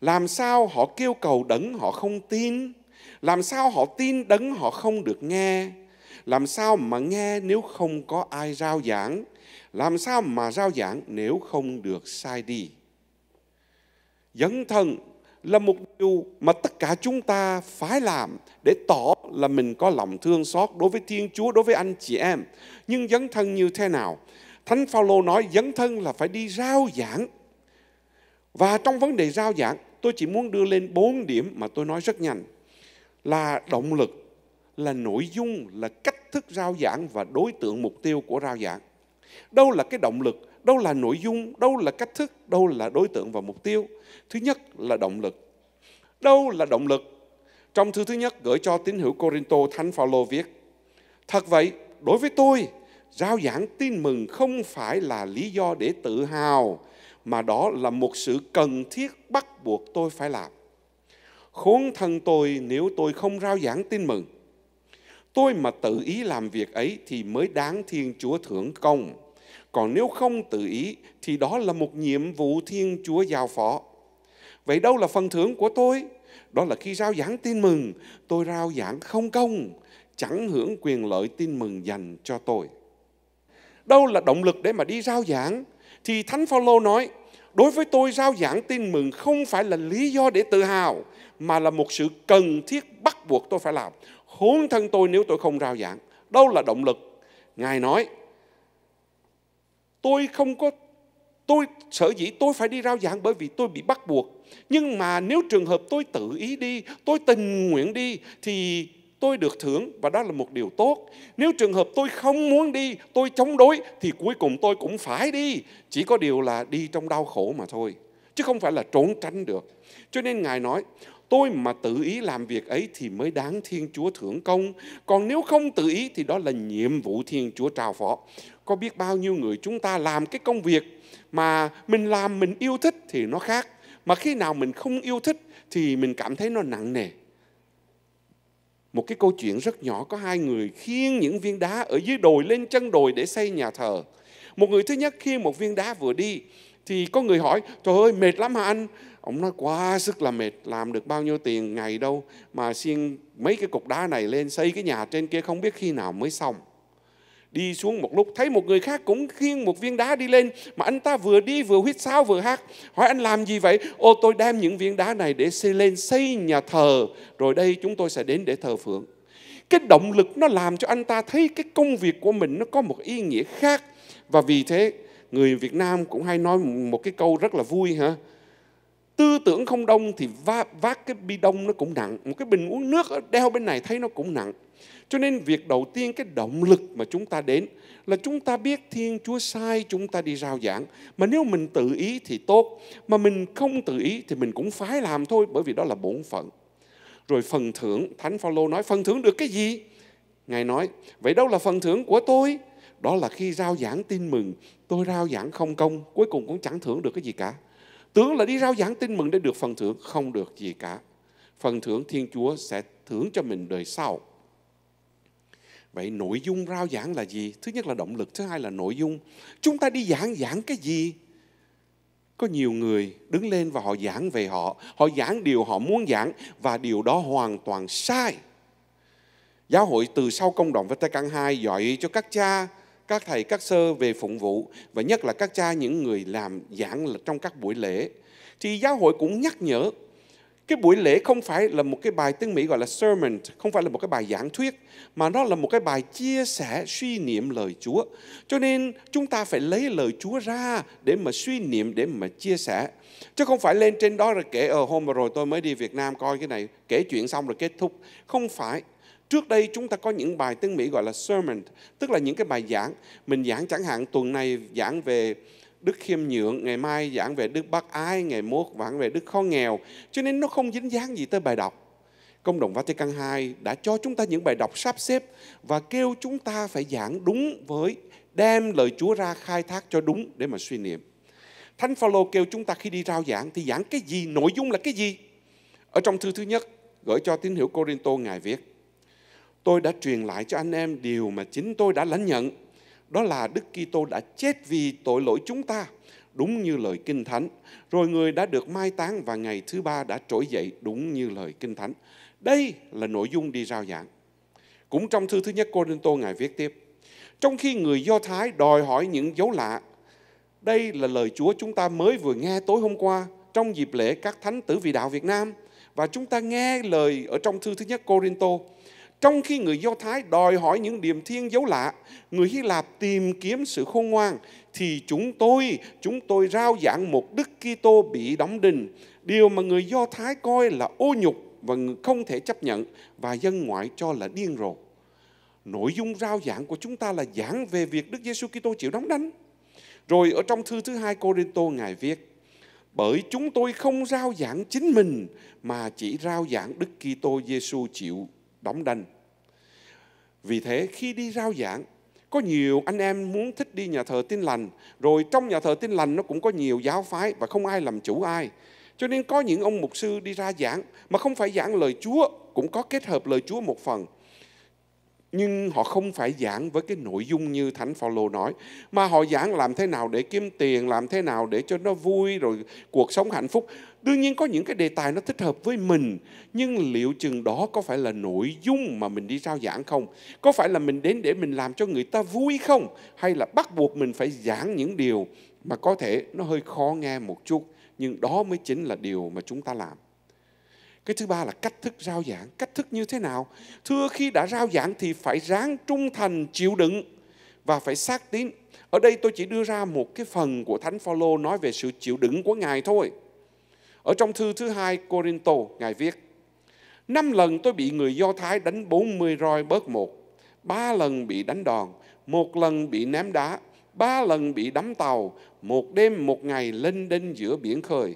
làm sao họ kêu cầu đấng họ không tin? Làm sao họ tin đấng họ không được nghe? Làm sao mà nghe nếu không có ai rao giảng? Làm sao mà rao giảng nếu không được sai đi? Dấn thân là một điều mà tất cả chúng ta phải làm để tỏ là mình có lòng thương xót đối với Thiên Chúa, đối với anh chị em. Nhưng dấn thân như thế nào? Thánh Phaolô nói dấn thân là phải đi rao giảng. Và trong vấn đề rao giảng, tôi chỉ muốn đưa lên 4 điểm mà tôi nói rất nhanh. Là động lực, là nội dung, là cách thức rao giảng và đối tượng mục tiêu của rao giảng. Đâu là cái động lực? Đâu là nội dung, đâu là cách thức, đâu là đối tượng và mục tiêu. Thứ nhất là động lực. Đâu là động lực? Trong thư thứ nhất gửi cho tín hữu Corinto, Thánh Phaolô viết, thật vậy, đối với tôi, rao giảng tin mừng không phải là lý do để tự hào, mà đó là một sự cần thiết bắt buộc tôi phải làm. Khốn thân tôi nếu tôi không rao giảng tin mừng. Tôi mà tự ý làm việc ấy thì mới đáng Thiên Chúa thưởng công. Còn nếu không tự ý thì đó là một nhiệm vụ Thiên Chúa giao phó. Vậy đâu là phần thưởng của tôi? Đó là khi rao giảng tin mừng, tôi rao giảng không công, chẳng hưởng quyền lợi tin mừng dành cho tôi. Đâu là động lực để mà đi rao giảng? Thì Thánh Phaolô nói, đối với tôi rao giảng tin mừng không phải là lý do để tự hào, mà là một sự cần thiết bắt buộc tôi phải làm. Khốn thân tôi nếu tôi không rao giảng. Đâu là động lực? Ngài nói, sở dĩ tôi phải đi rao giảng bởi vì tôi bị bắt buộc. Nhưng mà nếu trường hợp tôi tự ý đi, tôi tình nguyện đi thì tôi được thưởng và đó là một điều tốt. Nếu trường hợp tôi không muốn đi, tôi chống đối thì cuối cùng tôi cũng phải đi. Chỉ có điều là đi trong đau khổ mà thôi, chứ không phải là trốn tránh được. Cho nên Ngài nói, tôi mà tự ý làm việc ấy thì mới đáng Thiên Chúa thưởng công. Còn nếu không tự ý thì đó là nhiệm vụ Thiên Chúa trao phó. Có biết bao nhiêu người chúng ta làm cái công việc mà mình làm mình yêu thích thì nó khác. Mà khi nào mình không yêu thích thì mình cảm thấy nó nặng nề. Một cái câu chuyện rất nhỏ, có hai người khiêng những viên đá ở dưới đồi lên chân đồi để xây nhà thờ. Một người thứ nhất khiêng một viên đá vừa đi thì có người hỏi, trời ơi mệt lắm hả anh? Ông nói quá sức là mệt, làm được bao nhiêu tiền ngày đâu mà xiên mấy cái cục đá này lên xây cái nhà trên kia không biết khi nào mới xong. Đi xuống một lúc thấy một người khác cũng khiêng một viên đá đi lên mà anh ta vừa đi vừa huýt sáo vừa hát. Hỏi anh làm gì vậy? Ô tôi đem những viên đá này để xây lên xây nhà thờ, rồi đây chúng tôi sẽ đến để thờ phượng. Cái động lực nó làm cho anh ta thấy cái công việc của mình nó có một ý nghĩa khác. Và vì thế người Việt Nam cũng hay nói một cái câu rất là vui hả? Tư tưởng không đông thì vác cái bi đông nó cũng nặng. Một cái bình uống nước đeo bên này thấy nó cũng nặng. Cho nên việc đầu tiên, cái động lực mà chúng ta đến là chúng ta biết Thiên Chúa sai chúng ta đi rao giảng. Mà nếu mình tự ý thì tốt, mà mình không tự ý thì mình cũng phải làm thôi, bởi vì đó là bổn phận. Rồi phần thưởng, Thánh Phaolô nói phần thưởng được cái gì? Ngài nói, vậy đâu là phần thưởng của tôi? đó là khi rao giảng tin mừng, tôi rao giảng không công, cuối cùng cũng chẳng thưởng được cái gì cả. Tưởng là đi rao giảng tin mừng để được phần thưởng, không được gì cả. Phần thưởng Thiên Chúa sẽ thưởng cho mình đời sau. Vậy nội dung rao giảng là gì? Thứ nhất là động lực, thứ hai là nội dung. Chúng ta đi giảng cái gì? Có nhiều người đứng lên và họ giảng về họ. Họ giảng điều họ muốn giảng và điều đó hoàn toàn sai. Giáo hội từ sau công đồng Vatican II dạy cho các cha, các thầy, các sơ về phụng vụ, và nhất là các cha, những người làm giảng trong các buổi lễ. Thì giáo hội cũng nhắc nhở, cái buổi lễ không phải là một cái bài, tiếng Mỹ gọi là sermon, không phải là một cái bài giảng thuyết, mà nó là một cái bài chia sẻ, suy niệm lời Chúa. Cho nên chúng ta phải lấy lời Chúa ra để mà suy niệm, để mà chia sẻ. Chứ không phải lên trên đó rồi kể, hôm rồi tôi mới đi Việt Nam coi cái này, kể chuyện xong rồi kết thúc. Không phải. Trước đây chúng ta có những bài tiếng Mỹ gọi là sermon, tức là những cái bài giảng. Mình giảng chẳng hạn tuần này giảng về Đức Khiêm Nhượng, ngày mai giảng về Đức Bác Ái, ngày mốt giảng về Đức Khó Nghèo. Cho nên nó không dính dáng gì tới bài đọc. Công đồng Vatican II đã cho chúng ta những bài đọc sắp xếp và kêu chúng ta phải giảng đúng với, đem lời Chúa ra khai thác cho đúng để mà suy niệm. Thánh Phaolô kêu chúng ta khi đi rao giảng thì giảng cái gì, nội dung là cái gì? Ở trong thư thứ nhất gửi cho tín hữu Corinto, ngài viết: tôi đã truyền lại cho anh em điều mà chính tôi đã lãnh nhận, đó là Đức Kitô đã chết vì tội lỗi chúng ta, đúng như lời Kinh Thánh. Rồi người đã được mai táng và ngày thứ ba đã trỗi dậy, đúng như lời Kinh Thánh. Đây là nội dung đi rao giảng. Cũng trong thư thứ nhất Corinto, ngài viết tiếp: trong khi người Do Thái đòi hỏi những dấu lạ, đây là lời Chúa chúng ta mới vừa nghe tối hôm qua trong dịp lễ các thánh tử vì đạo Việt Nam. Và chúng ta nghe lời ở trong thư thứ nhất Corinto. Trong khi người Do Thái đòi hỏi những điềm thiên dấu lạ, người Hy Lạp tìm kiếm sự khôn ngoan, thì chúng tôi rao giảng một Đức Kitô bị đóng đinh, điều mà người Do Thái coi là ô nhục và không thể chấp nhận, và dân ngoại cho là điên rồ. Nội dung rao giảng của chúng ta là giảng về việc Đức Giêsu Kitô chịu đóng đinh. Rồi ở trong thư thứ hai Corinto, ngài viết: bởi chúng tôi không rao giảng chính mình, mà chỉ rao giảng Đức Kitô Giêsu chịu đóng đinh. Vì thế khi đi rao giảng, có nhiều anh em muốn thích đi nhà thờ Tin Lành, rồi trong nhà thờ Tin Lành nó cũng có nhiều giáo phái và không ai làm chủ ai. Cho nên có những ông mục sư đi ra giảng mà không phải giảng lời Chúa, cũng có kết hợp lời Chúa một phần, nhưng họ không phải giảng với cái nội dung như Thánh Phaolô nói, mà họ giảng làm thế nào để kiếm tiền, làm thế nào để cho nó vui, rồi cuộc sống hạnh phúc. Đương nhiên có những cái đề tài nó thích hợp với mình, nhưng liệu chừng đó có phải là nội dung mà mình đi rao giảng không? Có phải là mình đến để mình làm cho người ta vui không? Hay là bắt buộc mình phải giảng những điều mà có thể nó hơi khó nghe một chút, nhưng đó mới chính là điều mà chúng ta làm. Cái thứ ba là cách thức rao giảng. Cách thức như thế nào? Thưa, khi đã rao giảng thì phải ráng trung thành, chịu đựng và phải xác tín. Ở đây tôi chỉ đưa ra một cái phần của Thánh Phaolô nói về sự chịu đựng của ngài thôi. Ở trong thư thứ hai Corinto, ngài viết: 5 lần tôi bị người Do Thái đánh 40 roi bớt một, 3 lần bị đánh đòn, 1 lần bị ném đá, 3 lần bị đắm tàu, 1 đêm 1 ngày lênh đênh giữa biển khơi.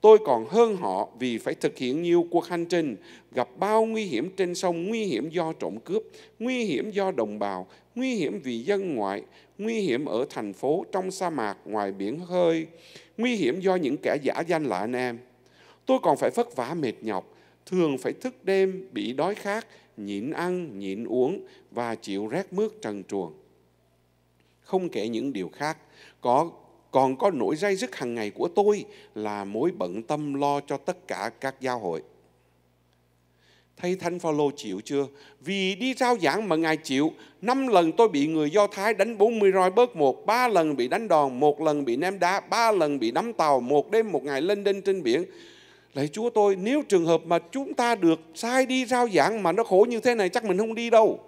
Tôi còn hơn họ vì phải thực hiện nhiều cuộc hành trình, gặp bao nguy hiểm trên sông, nguy hiểm do trộm cướp, nguy hiểm do đồng bào, nguy hiểm vì dân ngoại, nguy hiểm ở thành phố, trong sa mạc, ngoài biển khơi, nguy hiểm do những kẻ giả danh là anh em. Tôi còn phải vất vả mệt nhọc, thường phải thức đêm, bị đói khát, nhịn ăn, nhịn uống và chịu rét mướt trần truồng. Không kể những điều khác, còn có nỗi day dứt hàng ngày của tôi là mối bận tâm lo cho tất cả các giáo hội. Thấy Thánh Phaolô chịu chưa? Vì đi rao giảng mà ngài chịu. 5 lần tôi bị người Do Thái đánh 40 roi bớt một, 3 lần bị đánh đòn, 1 lần bị ném đá, 3 lần bị đắm tàu, 1 đêm 1 ngày lênh đênh trên biển. Lạy Chúa tôi, nếu trường hợp mà chúng ta được sai đi rao giảng mà nó khổ như thế này chắc mình không đi đâu.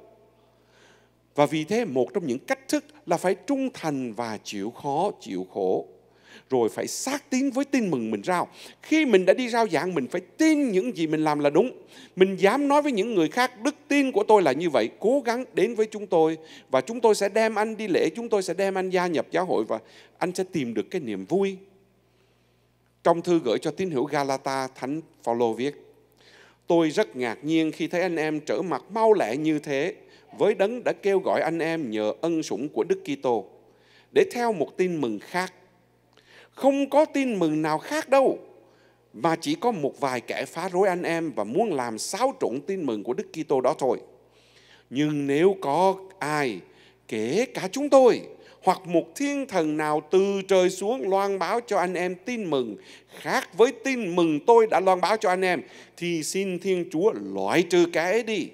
Và vì thế một trong những cách thức là phải trung thành và chịu khó, chịu khổ. Rồi phải xác tín với tin mừng mình rao. Khi mình đã đi rao giảng, mình phải tin những gì mình làm là đúng. Mình dám nói với những người khác, đức tin của tôi là như vậy, cố gắng đến với chúng tôi. Và chúng tôi sẽ đem anh đi lễ, chúng tôi sẽ đem anh gia nhập giáo hội và anh sẽ tìm được cái niềm vui. Trong thư gửi cho tín hữu Galata, Thánh Phaolô viết: tôi rất ngạc nhiên khi thấy anh em trở mặt mau lẹ như thế với đấng đã kêu gọi anh em nhờ ân sủng của Đức Kitô để theo một tin mừng khác. Không có tin mừng nào khác đâu, mà chỉ có một vài kẻ phá rối anh em và muốn làm xáo trộn tin mừng của Đức Kitô đó thôi. Nhưng nếu có ai, kể cả chúng tôi, hoặc một thiên thần nào từ trời xuống loan báo cho anh em tin mừng khác với tin mừng tôi đã loan báo cho anh em, thì xin Thiên Chúa loại trừ kẻ ấy đi.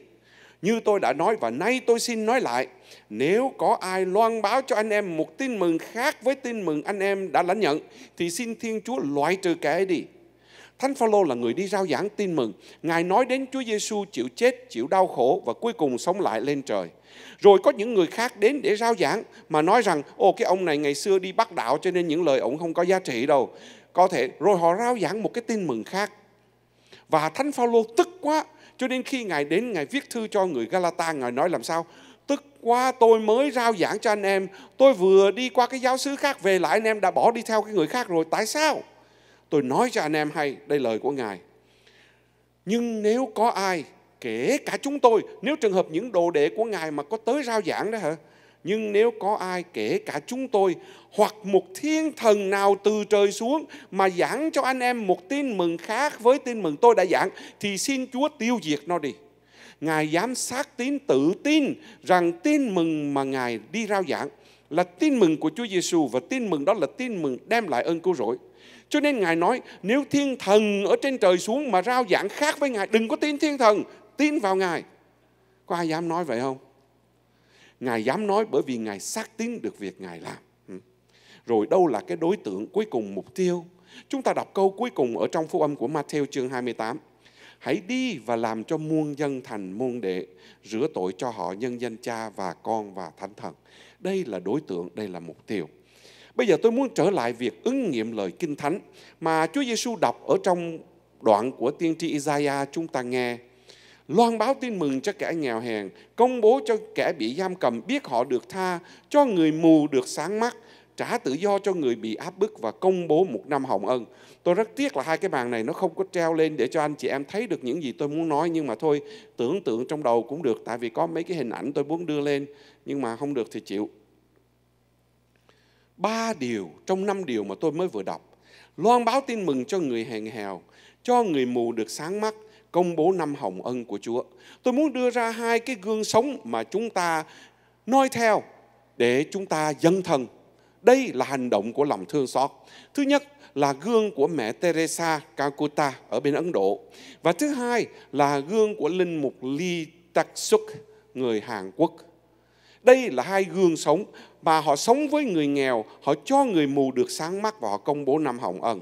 Như tôi đã nói và nay tôi xin nói lại, nếu có ai loan báo cho anh em một tin mừng khác với tin mừng anh em đã lãnh nhận, thì xin Thiên Chúa loại trừ kẻ ấy đi. Thánh Phaolô là người đi rao giảng tin mừng. Ngài nói đến Chúa Giêsu chịu chết, chịu đau khổ và cuối cùng sống lại lên trời. Rồi có những người khác đến để rao giảng mà nói rằng cái ông này ngày xưa đi bắt đạo cho nên những lời ông không có giá trị đâu. Có thể rồi họ rao giảng một cái tin mừng khác. Và Thánh Phaolô tức quá, cho nên khi Ngài đến, Ngài viết thư cho người Galata, Ngài nói làm sao? Tức quá, tôi mới rao giảng cho anh em, tôi vừa đi qua cái giáo xứ khác về lại, anh em đã bỏ đi theo cái người khác rồi, tại sao? Tôi nói cho anh em hay, đây lời của Ngài. Nhưng nếu có ai, kể cả chúng tôi, nếu trường hợp những đồ đệ của Ngài mà có tới rao giảng đó hả? Nhưng nếu có ai, kể cả chúng tôi, hoặc một thiên thần nào từ trời xuống mà giảng cho anh em một tin mừng khác với tin mừng tôi đã giảng, thì xin Chúa tiêu diệt nó đi. Ngài giám sát tín tự tin rằng tin mừng mà Ngài đi rao giảng là tin mừng của Chúa Giêsu, và tin mừng đó là tin mừng đem lại ơn cứu rỗi. Cho nên Ngài nói, nếu thiên thần ở trên trời xuống mà rao giảng khác với Ngài, đừng có tin thiên thần, tin vào Ngài. Có ai dám nói vậy không? Ngài dám nói bởi vì Ngài xác tín được việc Ngài làm. Rồi đâu là cái đối tượng cuối cùng, mục tiêu? Chúng ta đọc câu cuối cùng ở trong Phúc Âm của Matthew chương 28. Hãy đi và làm cho muôn dân thành môn đệ, rửa tội cho họ nhân danh Cha và Con và Thánh Thần. Đây là đối tượng, đây là mục tiêu. Bây giờ tôi muốn trở lại việc ứng nghiệm lời Kinh Thánh mà Chúa Giêsu đọc ở trong đoạn của tiên tri Isaiah chúng ta nghe. Loan báo tin mừng cho kẻ nghèo hèn, công bố cho kẻ bị giam cầm biết họ được tha, cho người mù được sáng mắt, trả tự do cho người bị áp bức và công bố một năm hồng ân. Tôi rất tiếc là hai cái bàn này nó không có treo lên để cho anh chị em thấy được những gì tôi muốn nói, nhưng mà thôi, tưởng tượng trong đầu cũng được, tại vì có mấy cái hình ảnh tôi muốn đưa lên, nhưng mà không được thì chịu. 3 điều trong 5 điều mà tôi mới vừa đọc: loan báo tin mừng cho người hèn nghèo, cho người mù được sáng mắt, công bố năm hồng ân của Chúa. Tôi muốn đưa ra hai cái gương sống mà chúng ta noi theo để chúng ta dâng thần. Đây là hành động của lòng thương xót. Thứ nhất là gương của mẹ Teresa Calcutta ở bên Ấn Độ, và thứ hai là gương của linh mục Lee Tae-seok người Hàn Quốc. Đây là hai gương sống mà họ sống với người nghèo, họ cho người mù được sáng mắt và họ công bố năm hồng ân.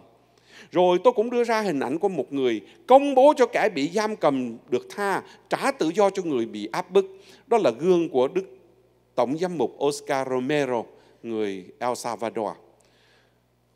Rồi tôi cũng đưa ra hình ảnh của một người công bố cho kẻ bị giam cầm được tha, trả tự do cho người bị áp bức. Đó là gương của Đức Tổng giám mục Oscar Romero, người El Salvador.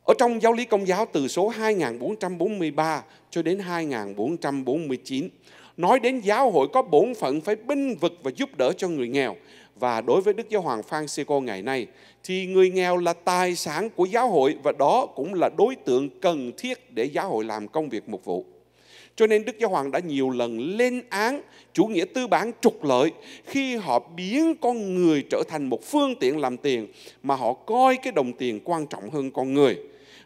Ở trong giáo lý Công giáo từ số 2443 cho đến 2449, nói đến giáo hội có bổn phận phải bênh vực và giúp đỡ cho người nghèo. Và đối với Đức Giáo hoàng Phanxicô ngày nay thì người nghèo là tài sản của giáo hội, và đó cũng là đối tượng cần thiết để giáo hội làm công việc mục vụ. Cho nên Đức Giáo hoàng đã nhiều lần lên án chủ nghĩa tư bản trục lợi khi họ biến con người trở thành một phương tiện làm tiền, mà họ coi cái đồng tiền quan trọng hơn con người.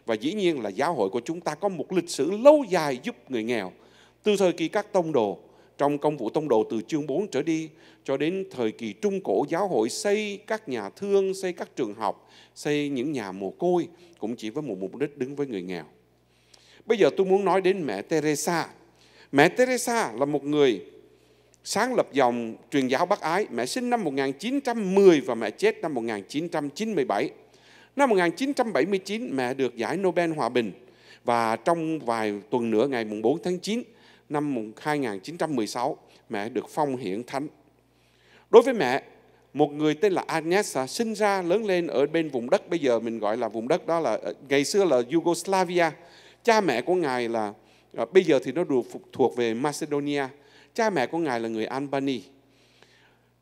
Và dĩ nhiên là giáo hội của chúng ta có một lịch sử lâu dài giúp người nghèo. Từ thời kỳ các tông đồ, trong công vụ tông đồ từ chương 4 trở đi, cho đến thời kỳ Trung Cổ, giáo hội xây các nhà thương, xây các trường học, xây những nhà mồ côi, cũng chỉ với một mục đích đứng với người nghèo. Bây giờ tôi muốn nói đến mẹ Teresa. Mẹ Teresa là một người sáng lập dòng truyền giáo Bắc Ái. Mẹ sinh năm 1910 và mẹ chết năm 1997. Năm 1979, mẹ được giải Nobel Hòa Bình. Và trong vài tuần nữa, ngày 4 tháng 9, năm 2016, mẹ được phong hiển thánh. Đối với mẹ, một người tên là Agnes sinh ra lớn lên ở bên vùng đất, bây giờ mình gọi là vùng đất đó là ngày xưa là Yugoslavia. Cha mẹ của Ngài là, bây giờ thì nó thuộc về Macedonia. Cha mẹ của Ngài là người Albania.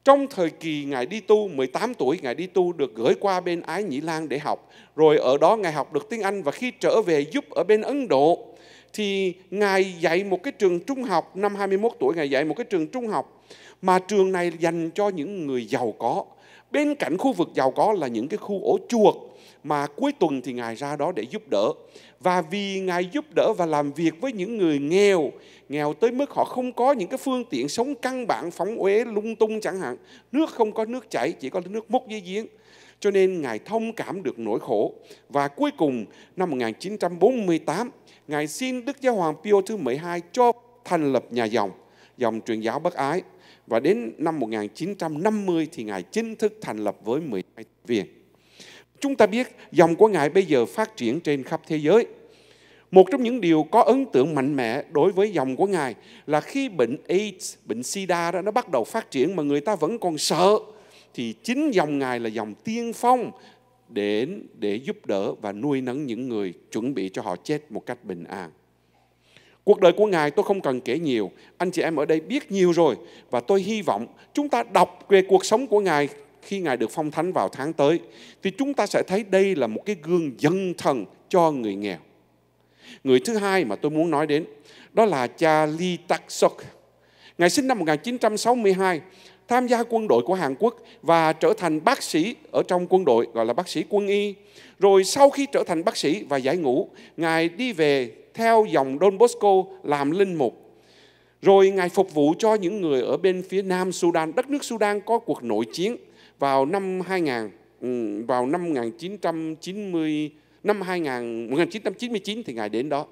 Trong thời kỳ Ngài đi tu, 18 tuổi Ngài đi tu được gửi qua bên Ái Nhĩ Lan để học. Rồi ở đó Ngài học được tiếng Anh, và khi trở về giúp ở bên Ấn Độ thì Ngài dạy một cái trường trung học. Năm 21 tuổi Ngài dạy một cái trường trung học Mà trường này dành cho những người giàu có. Bên cạnh khu vực giàu có là những cái khu ổ chuột mà cuối tuần thì Ngài ra đó để giúp đỡ. Và vì Ngài giúp đỡ và làm việc với những người nghèo, nghèo tới mức họ không có những cái phương tiện sống căn bản, phóng uế lung tung chẳng hạn, nước không có nước chảy, chỉ có nước múc dưới giếng. Cho nên Ngài thông cảm được nỗi khổ. Và cuối cùng năm 1948, Ngài xin Đức Giáo Hoàng Pio thứ 12 cho thành lập nhà dòng truyền giáo Bác Ái. Và đến năm 1950 thì Ngài chính thức thành lập với 12 thành viên. Chúng ta biết dòng của Ngài bây giờ phát triển trên khắp thế giới. Một trong những điều có ấn tượng mạnh mẽ đối với dòng của Ngài là khi bệnh AIDS, bệnh SIDA đó, nó bắt đầu phát triển mà người ta vẫn còn sợ, thì chính dòng Ngài là dòng tiên phong để giúp đỡ và nuôi nấng những người, chuẩn bị cho họ chết một cách bình an. Cuộc đời của Ngài tôi không cần kể nhiều, anh chị em ở đây biết nhiều rồi, và tôi hy vọng chúng ta đọc về cuộc sống của Ngài khi Ngài được phong thánh vào tháng tới, thì chúng ta sẽ thấy đây là một cái gương dâng thần cho người nghèo. Người thứ hai mà tôi muốn nói đến đó là cha Lee Tae-seok. Ngài sinh năm 1962, tham gia quân đội của Hàn Quốc và trở thành bác sĩ ở trong quân đội, gọi là bác sĩ quân y. Rồi sau khi trở thành bác sĩ và giải ngũ, Ngài đi về theo dòng Don Bosco làm linh mục. Rồi Ngài phục vụ cho những người ở bên phía Nam Sudan. Đất nước Sudan có cuộc nội chiến vào năm 1999 thì Ngài đến đó.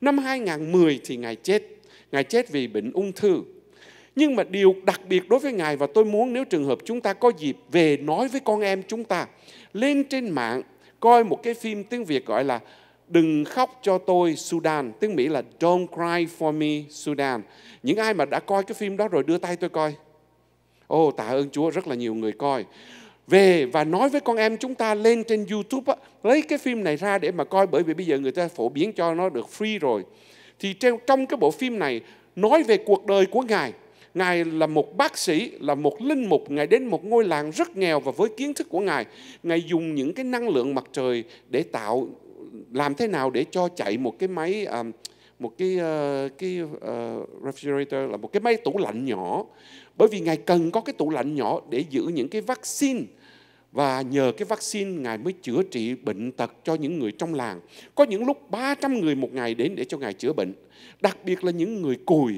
Năm 2010 thì Ngài chết. Ngài chết vì bệnh ung thư. Nhưng mà điều đặc biệt đối với Ngài, và tôi muốn nếu trường hợp chúng ta có dịp về nói với con em chúng ta, lên trên mạng coi một cái phim tiếng Việt gọi là Đừng khóc cho tôi Sudan, tiếng Mỹ là Don't Cry For Me Sudan. Những ai mà đã coi cái phim đó rồi đưa tay tôi coi. Ồ, tạ ơn Chúa, rất là nhiều người coi. Về và nói với con em chúng ta lên trên YouTube, lấy cái phim này ra để mà coi, bởi vì bây giờ người ta phổ biến cho nó được free rồi. Thì trong cái bộ phim này nói về cuộc đời của Ngài. Ngài là một bác sĩ, là một linh mục. Ngài đến một ngôi làng rất nghèo và với kiến thức của Ngài, Ngài dùng những cái năng lượng mặt trời để tạo, làm thế nào để cho chạy một cái máy, refrigerator, là một cái máy tủ lạnh nhỏ. Bởi vì Ngài cần có cái tủ lạnh nhỏ để giữ những cái vaccine. Và nhờ cái vaccine Ngài mới chữa trị bệnh tật cho những người trong làng. Có những lúc 300 người một ngày đến để cho Ngài chữa bệnh. Đặc biệt là những người cùi.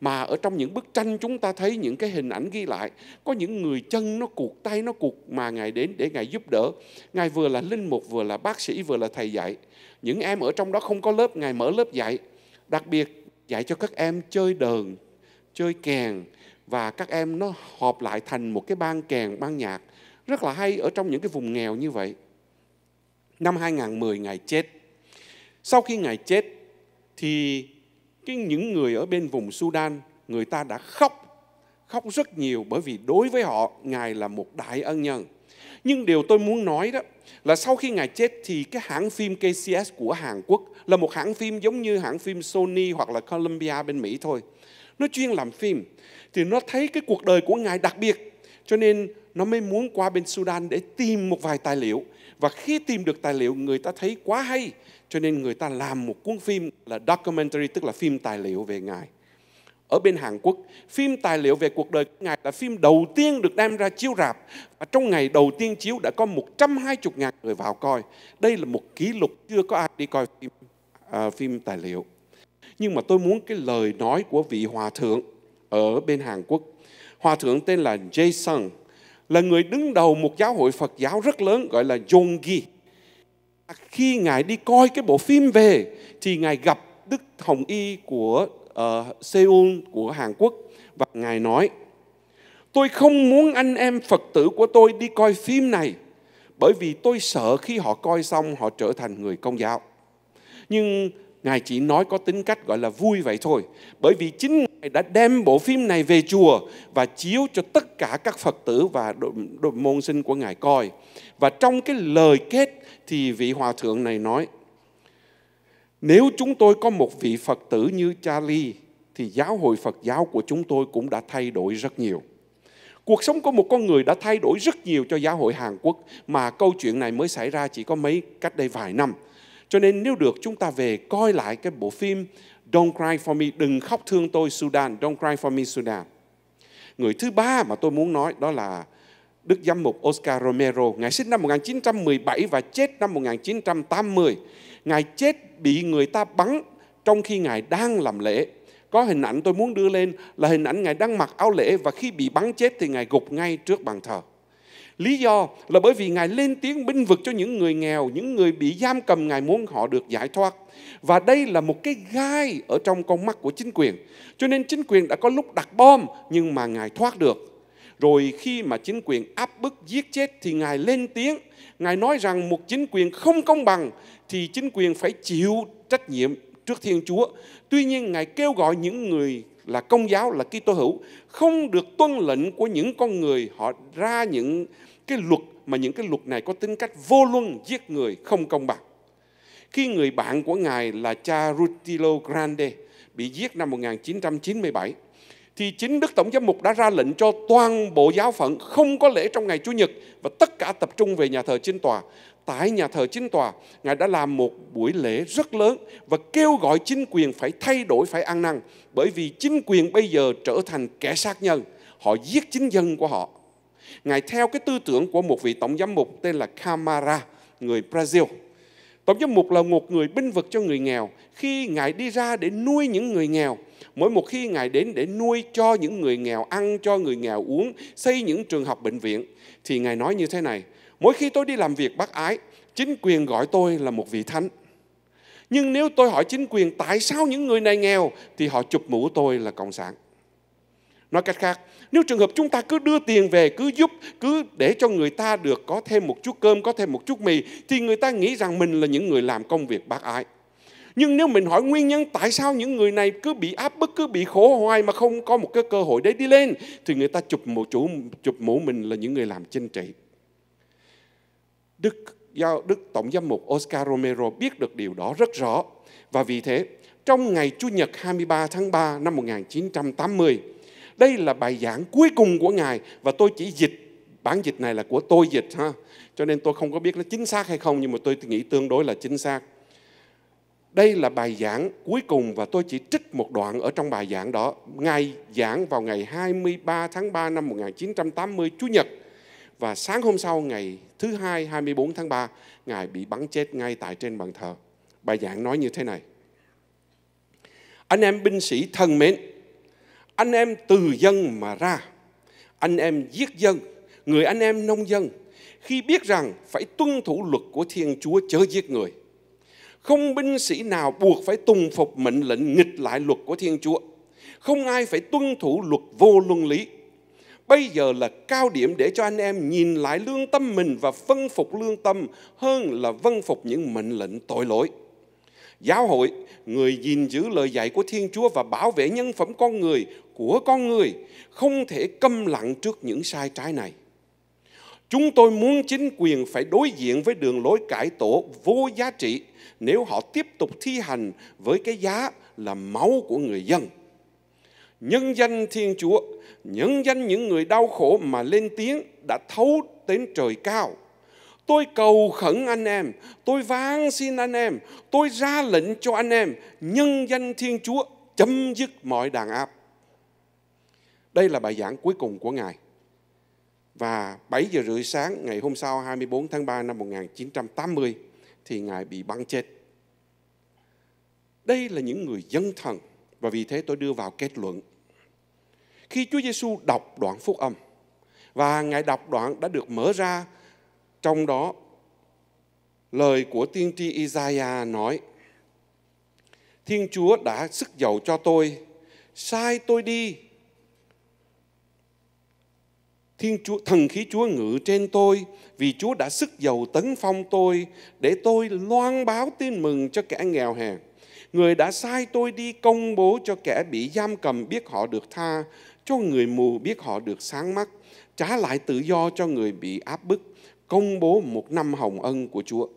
Mà ở trong những bức tranh chúng ta thấy những cái hình ảnh ghi lại, có những người chân nó cụt, tay nó cụt mà Ngài đến để Ngài giúp đỡ. Ngài vừa là linh mục, vừa là bác sĩ, vừa là thầy dạy. Những em ở trong đó không có lớp, Ngài mở lớp dạy. Đặc biệt dạy cho các em chơi đờn, chơi kèn. Và các em nó họp lại thành một cái ban kèn, ban nhạc. Rất là hay ở trong những cái vùng nghèo như vậy. Năm 2010 Ngài chết. Sau khi Ngài chết thì những người ở bên vùng Sudan, người ta đã khóc rất nhiều, bởi vì đối với họ Ngài là một đại ân nhân. Nhưng điều tôi muốn nói đó là sau khi Ngài chết thì cái hãng phim KCS của Hàn Quốc là một hãng phim giống như hãng phim Sony hoặc là Columbia bên Mỹ thôi. Nó chuyên làm phim, thì nó thấy cái cuộc đời của Ngài đặc biệt, cho nên nó mới muốn qua bên Sudan để tìm một vài tài liệu. Và khi tìm được tài liệu, người ta thấy quá hay, cho nên người ta làm một cuốn phim là documentary, tức là phim tài liệu về Ngài. Ở bên Hàn Quốc, phim tài liệu về cuộc đời của Ngài là phim đầu tiên được đem ra chiếu rạp. Và trong ngày đầu tiên chiếu đã có 120.000 người vào coi. Đây là một kỷ lục, chưa có ai đi coi phim tài liệu. Nhưng mà tôi muốn cái lời nói của vị hòa thượng ở bên Hàn Quốc. Hòa thượng tên là Jae-sung, là người đứng đầu một giáo hội Phật giáo rất lớn gọi là Yonggi. Khi Ngài đi coi cái bộ phim về thì Ngài gặp Đức Hồng Y của Seoul, của Hàn Quốc. Và Ngài nói, tôi không muốn anh em Phật tử của tôi đi coi phim này, bởi vì tôi sợ khi họ coi xong họ trở thành người Công giáo. Nhưng Ngài chỉ nói có tính cách gọi là vui vậy thôi, bởi vì chính Ngài đã đem bộ phim này về chùa và chiếu cho tất cả các Phật tử và đội môn sinh của Ngài coi. Và trong cái lời kết thì vị hòa thượng này nói, nếu chúng tôi có một vị Phật tử như Charlie thì giáo hội Phật giáo của chúng tôi cũng đã thay đổi rất nhiều. Cuộc sống của một con người đã thay đổi rất nhiều cho giáo hội Hàn Quốc, mà câu chuyện này mới xảy ra chỉ có cách đây vài năm. Cho nên nếu được, chúng ta về coi lại cái bộ phim Don't Cry For Me, Đừng Khóc Thương Tôi Sudan, Don't Cry For Me Sudan. Người thứ ba mà tôi muốn nói đó là Đức Giám mục Oscar Romero. Ngài sinh năm 1917 và chết năm 1980. Ngài chết bị người ta bắn trong khi Ngài đang làm lễ. Có hình ảnh tôi muốn đưa lên là hình ảnh Ngài đang mặc áo lễ và khi bị bắn chết thì Ngài gục ngay trước bàn thờ. Lý do là bởi vì Ngài lên tiếng binh vực cho những người nghèo, những người bị giam cầm, Ngài muốn họ được giải thoát. Và đây là một cái gai ở trong con mắt của chính quyền. Cho nên chính quyền đã có lúc đặt bom nhưng mà Ngài thoát được. Rồi khi mà chính quyền áp bức giết chết thì Ngài lên tiếng. Ngài nói rằng một chính quyền không công bằng thì chính quyền phải chịu trách nhiệm trước Thiên Chúa. Tuy nhiên Ngài kêu gọi những người là Công giáo, là Kitô hữu không được tuân lệnh của những con người họ ra những cái luật mà những cái luật này có tính cách vô luân, giết người, không công bằng. Khi người bạn của Ngài là cha Rutilo Grande bị giết năm 1997 thì chính Đức Tổng Giám mục đã ra lệnh cho toàn bộ giáo phận không có lễ trong ngày Chủ nhật và tất cả tập trung về nhà thờ Chính Tòa. Tại nhà thờ Chính Tòa, Ngài đã làm một buổi lễ rất lớn và kêu gọi chính quyền phải thay đổi, phải ăn năn. Bởi vì chính quyền bây giờ trở thành kẻ sát nhân, họ giết chính dân của họ. Ngài theo cái tư tưởng của một vị Tổng Giám mục tên là Camara, người Brazil. Tổng Giám mục là một người binh vực cho người nghèo. Khi Ngài đi ra để nuôi những người nghèo, mỗi một khi Ngài đến để nuôi cho những người nghèo ăn, cho người nghèo uống, xây những trường học, bệnh viện, thì Ngài nói như thế này: mỗi khi tôi đi làm việc bác ái, chính quyền gọi tôi là một vị thánh. Nhưng nếu tôi hỏi chính quyền tại sao những người này nghèo, thì họ chụp mũ tôi là cộng sản. Nói cách khác, nếu trường hợp chúng ta cứ đưa tiền về, cứ giúp, cứ để cho người ta được có thêm một chút cơm, có thêm một chút mì, thì người ta nghĩ rằng mình là những người làm công việc bác ái. Nhưng nếu mình hỏi nguyên nhân tại sao những người này cứ bị áp bức, cứ bị khổ hoài mà không có một cái cơ hội để đi lên, thì người ta chụp mũ mình là những người làm chính trị. Đức Tổng Giám mục Oscar Romero biết được điều đó rất rõ. Và vì thế, trong ngày Chủ nhật 23 tháng 3 năm 1980, đây là bài giảng cuối cùng của Ngài và tôi chỉ dịch. Bản dịch này là của tôi dịch ha. Cho nên tôi không có biết nó chính xác hay không, nhưng mà tôi nghĩ tương đối là chính xác. Đây là bài giảng cuối cùng và tôi chỉ trích một đoạn ở trong bài giảng đó. Ngài giảng vào ngày 23 tháng 3 năm 1980 Chủ nhật. Và sáng hôm sau, ngày thứ Hai 24 tháng 3, Ngài bị bắn chết ngay tại trên bàn thờ. Bài giảng nói như thế này: anh em binh sĩ thân mến, anh em từ dân mà ra, anh em giết dân, người anh em nông dân, khi biết rằng phải tuân thủ luật của Thiên Chúa chớ giết người. Không binh sĩ nào buộc phải tùng phục mệnh lệnh nghịch lại luật của Thiên Chúa. Không ai phải tuân thủ luật vô luân lý. Bây giờ là cao điểm để cho anh em nhìn lại lương tâm mình và vâng phục lương tâm hơn là vâng phục những mệnh lệnh tội lỗi. Giáo hội, người gìn giữ lời dạy của Thiên Chúa và bảo vệ nhân phẩm con người, của con người, không thể câm lặng trước những sai trái này. Chúng tôi muốn chính quyền phải đối diện với đường lối cải tổ vô giá trị nếu họ tiếp tục thi hành với cái giá là máu của người dân. Nhân danh Thiên Chúa, nhân danh những người đau khổ mà lên tiếng đã thấu đến trời cao, tôi cầu khẩn anh em, tôi van xin anh em, tôi ra lệnh cho anh em, nhân danh Thiên Chúa chấm dứt mọi đàn áp. Đây là bài giảng cuối cùng của Ngài. Và 7 giờ rưỡi sáng ngày hôm sau 24 tháng 3 năm 1980 thì Ngài bị bắn chết. Đây là những người dân thần và vì thế tôi đưa vào kết luận. Khi Chúa Giêsu đọc đoạn phúc âm và Ngài đọc đoạn đã được mở ra, trong đó lời của tiên tri Isaiah nói: Thiên Chúa đã sức dầu cho tôi, sai tôi đi. Thiên Chúa, thần khí Chúa ngự trên tôi, vì Chúa đã sức dầu tấn phong tôi để tôi loan báo tin mừng cho kẻ nghèo hèn. Người đã sai tôi đi công bố cho kẻ bị giam cầm biết họ được tha, cho người mù biết họ được sáng mắt, trả lại tự do cho người bị áp bức, công bố một năm hồng ân của Chúa.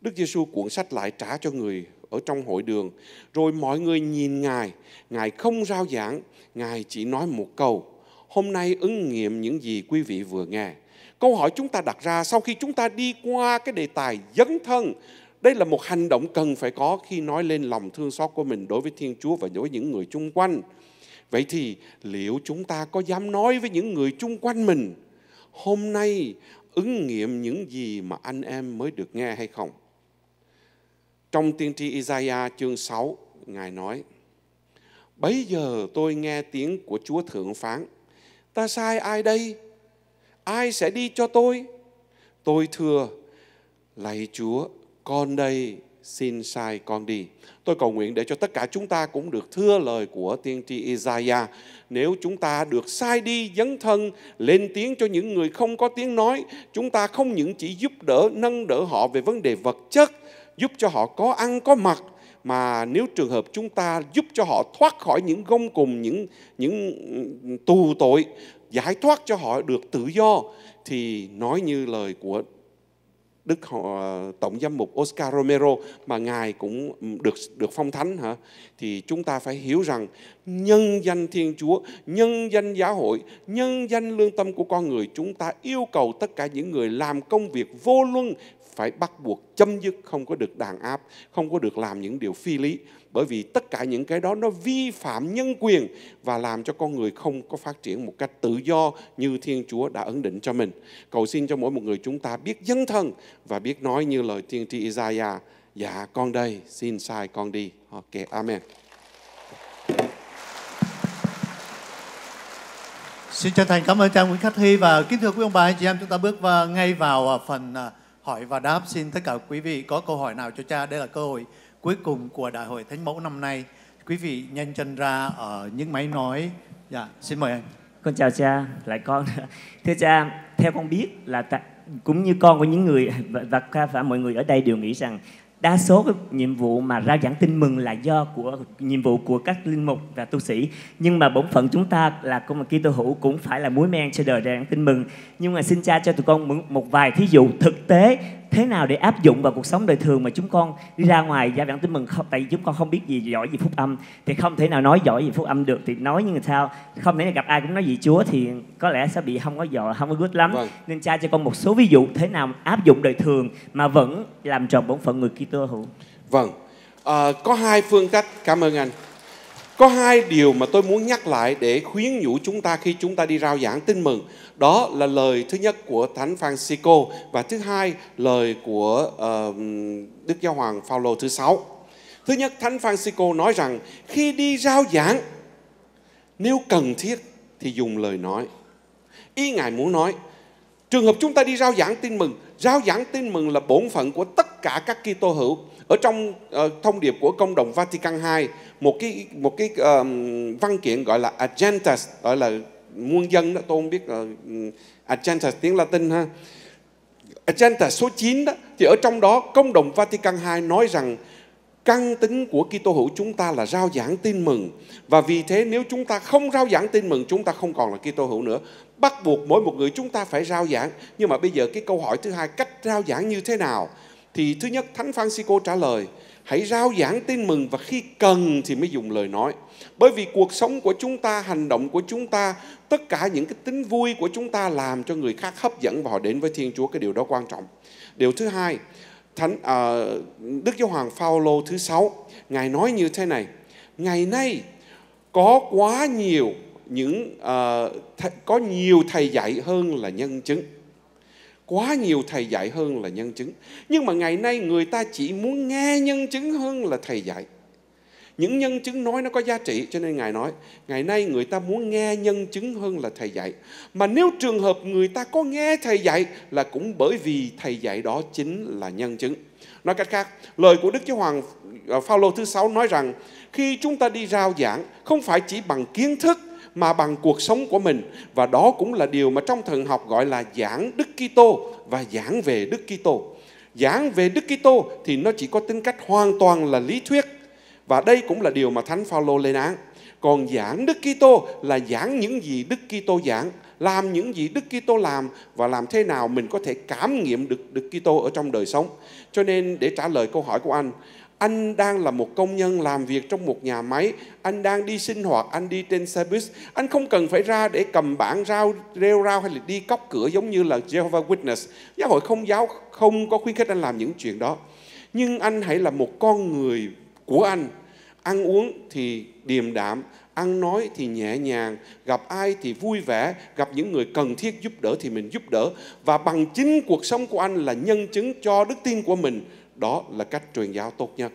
Đức Giêsu cuộn sách lại trả cho người ở trong hội đường, rồi mọi người nhìn Ngài. Ngài không rao giảng, Ngài chỉ nói một câu: hôm nay ứng nghiệm những gì quý vị vừa nghe. Câu hỏi chúng ta đặt ra sau khi chúng ta đi qua cái đề tài dấn thân, đây là một hành động cần phải có khi nói lên lòng thương xót của mình đối với Thiên Chúa và đối với những người chung quanh. Vậy thì liệu chúng ta có dám nói với những người chung quanh mình hôm nay ứng nghiệm những gì mà anh em mới được nghe hay không? Trong tiên tri Isaiah chương 6, Ngài nói: Bấy giờ tôi nghe tiếng của Chúa Thượng phán, ta sai ai đây? Ai sẽ đi cho tôi? Tôi thưa, lạy Chúa, con đây, xin sai con đi. Tôi cầu nguyện để cho tất cả chúng ta cũng được thưa lời của tiên tri Isaiah. Nếu chúng ta được sai đi, dấn thân, lên tiếng cho những người không có tiếng nói, chúng ta không những chỉ giúp đỡ, nâng đỡ họ về vấn đề vật chất, giúp cho họ có ăn, có mặc, mà nếu trường hợp chúng ta giúp cho họ thoát khỏi những gông cùm, những tù tội, giải thoát cho họ được tự do, thì nói như lời của Đức Tổng giám mục Oscar Romero mà Ngài cũng được phong thánh hả? Thì chúng ta phải hiểu rằng nhân danh Thiên Chúa, nhân danh giáo hội, nhân danh lương tâm của con người, chúng ta yêu cầu tất cả những người làm công việc vô luân phải bắt buộc chấm dứt, không có được đàn áp, không có được làm những điều phi lý. Bởi vì tất cả những cái đó nó vi phạm nhân quyền và làm cho con người không có phát triển một cách tự do như Thiên Chúa đã ấn định cho mình. Cầu xin cho mỗi một người chúng ta biết dấn thân và biết nói như lời tiên tri Isaiah: Dạ con đây, xin sai con đi. Ok, amen. Xin chân thành cảm ơn cha Nguyễn Khắc Hy. Và kính thưa quý ông bà anh chị em, chúng ta bước ngay vào phần hỏi và đáp. Xin tất cả quý vị có câu hỏi nào cho cha, đây là cơ hội cuối cùng của Đại hội Thánh Mẫu năm nay. Quý vị nhanh chân ra ở những máy nói. Dạ, xin mời anh. Con chào cha, lại con. Thưa cha, theo con biết là cũng như con của những người và mọi người ở đây đều nghĩ rằng đa số cái nhiệm vụ mà rao giảng tin mừng là do của nhiệm vụ của các linh mục và tu sĩ, nhưng mà bổn phận chúng ta là công dân Kitô hữu cũng phải là muối men cho đời rao giảng tin mừng. Nhưng mà xin cha cho tụi con một vài thí dụ thực tế thế nào để áp dụng vào cuộc sống đời thường mà chúng con đi ra ngoài rao giảng tin mừng không, tại vì chúng con không biết gì giỏi gì phúc âm thì không thể nào nói giỏi gì phúc âm được, thì nói như sao không thể nào gặp ai cũng nói gì Chúa thì có lẽ sẽ bị không có giỏi, không có good lắm. Vâng. Nên cha cho con một số ví dụ thế nào áp dụng đời thường mà vẫn làm tròn bổn phận người Kitô hữu. Vâng, có hai phương cách. Cảm ơn anh. Có hai điều mà tôi muốn nhắc lại để khuyến nhủ chúng ta khi chúng ta đi rao giảng tin mừng. Đó là lời thứ nhất của Thánh Phaolô và thứ hai lời của Đức Giáo hoàng Phaolô thứ sáu. Thứ nhất, Thánh Phaolô nói rằng khi đi rao giảng, nếu cần thiết thì dùng lời nói. Ý Ngài muốn nói, trường hợp chúng ta đi rao giảng tin mừng, rao giảng tin mừng là bổn phận của tất cả các Kitô hữu. Ở trong thông điệp của Công đồng Vatican II, một cái văn kiện gọi là Agentas, gọi là muôn dân đó, tôi không biết Agentas tiếng Latin ha. Agentas số 9 đó, thì ở trong đó Công đồng Vatican II nói rằng căn tính của Kitô hữu chúng ta là rao giảng tin mừng, và vì thế nếu chúng ta không rao giảng tin mừng chúng ta không còn là Kitô hữu nữa. Bắt buộc mỗi một người chúng ta phải rao giảng. Nhưng mà bây giờ cái câu hỏi thứ hai, cách rao giảng như thế nào? Thì thứ nhất, Thánh Phaolô trả lời, hãy rao giảng tin mừng và khi cần thì mới dùng lời nói. Bởi vì cuộc sống của chúng ta, hành động của chúng ta, tất cả những cái tính vui của chúng ta làm cho người khác hấp dẫn và họ đến với Thiên Chúa, cái điều đó quan trọng. Điều thứ hai, Đức Giáo hoàng Phaolô thứ sáu, Ngài nói như thế này: ngày nay có quá nhiều có nhiều thầy dạy hơn là nhân chứng. Quá nhiều thầy dạy hơn là nhân chứng. Nhưng mà ngày nay người ta chỉ muốn nghe nhân chứng hơn là thầy dạy. Những nhân chứng nói nó có giá trị, cho nên Ngài nói ngày nay người ta muốn nghe nhân chứng hơn là thầy dạy. Mà nếu trường hợp người ta có nghe thầy dạy là cũng bởi vì thầy dạy đó chính là nhân chứng. Nói cách khác, lời của Đức Giáo hoàng Phaolô thứ sáu nói rằng khi chúng ta đi rao giảng không phải chỉ bằng kiến thức mà bằng cuộc sống của mình, và đó cũng là điều mà trong thần học gọi là giảng Đức Kitô và giảng về Đức Kitô. Giảng về Đức Kitô thì nó chỉ có tính cách hoàn toàn là lý thuyết, và đây cũng là điều mà Thánh Phaolô lên án. Còn giảng Đức Kitô là giảng những gì Đức Kitô giảng, làm những gì Đức Kitô làm và làm thế nào mình có thể cảm nghiệm được Đức Kitô ở trong đời sống. Cho nên để trả lời câu hỏi của anh đang là một công nhân làm việc trong một nhà máy, anh đang đi sinh hoạt, anh đi trên xe bus, anh không cần phải ra để cầm bảng rêu rao hay là đi cóc cửa giống như là Jehovah Witness. Giáo hội Công giáo không có khuyến khích anh làm những chuyện đó. Nhưng anh hãy là một con người của anh. ăn uống thì điềm đạm, ăn nói thì nhẹ nhàng, gặp ai thì vui vẻ, gặp những người cần thiết giúp đỡ thì mình giúp đỡ. Và bằng chính cuộc sống của anh là nhân chứng cho đức tin của mình. Đó là cách truyền giáo tốt nhất.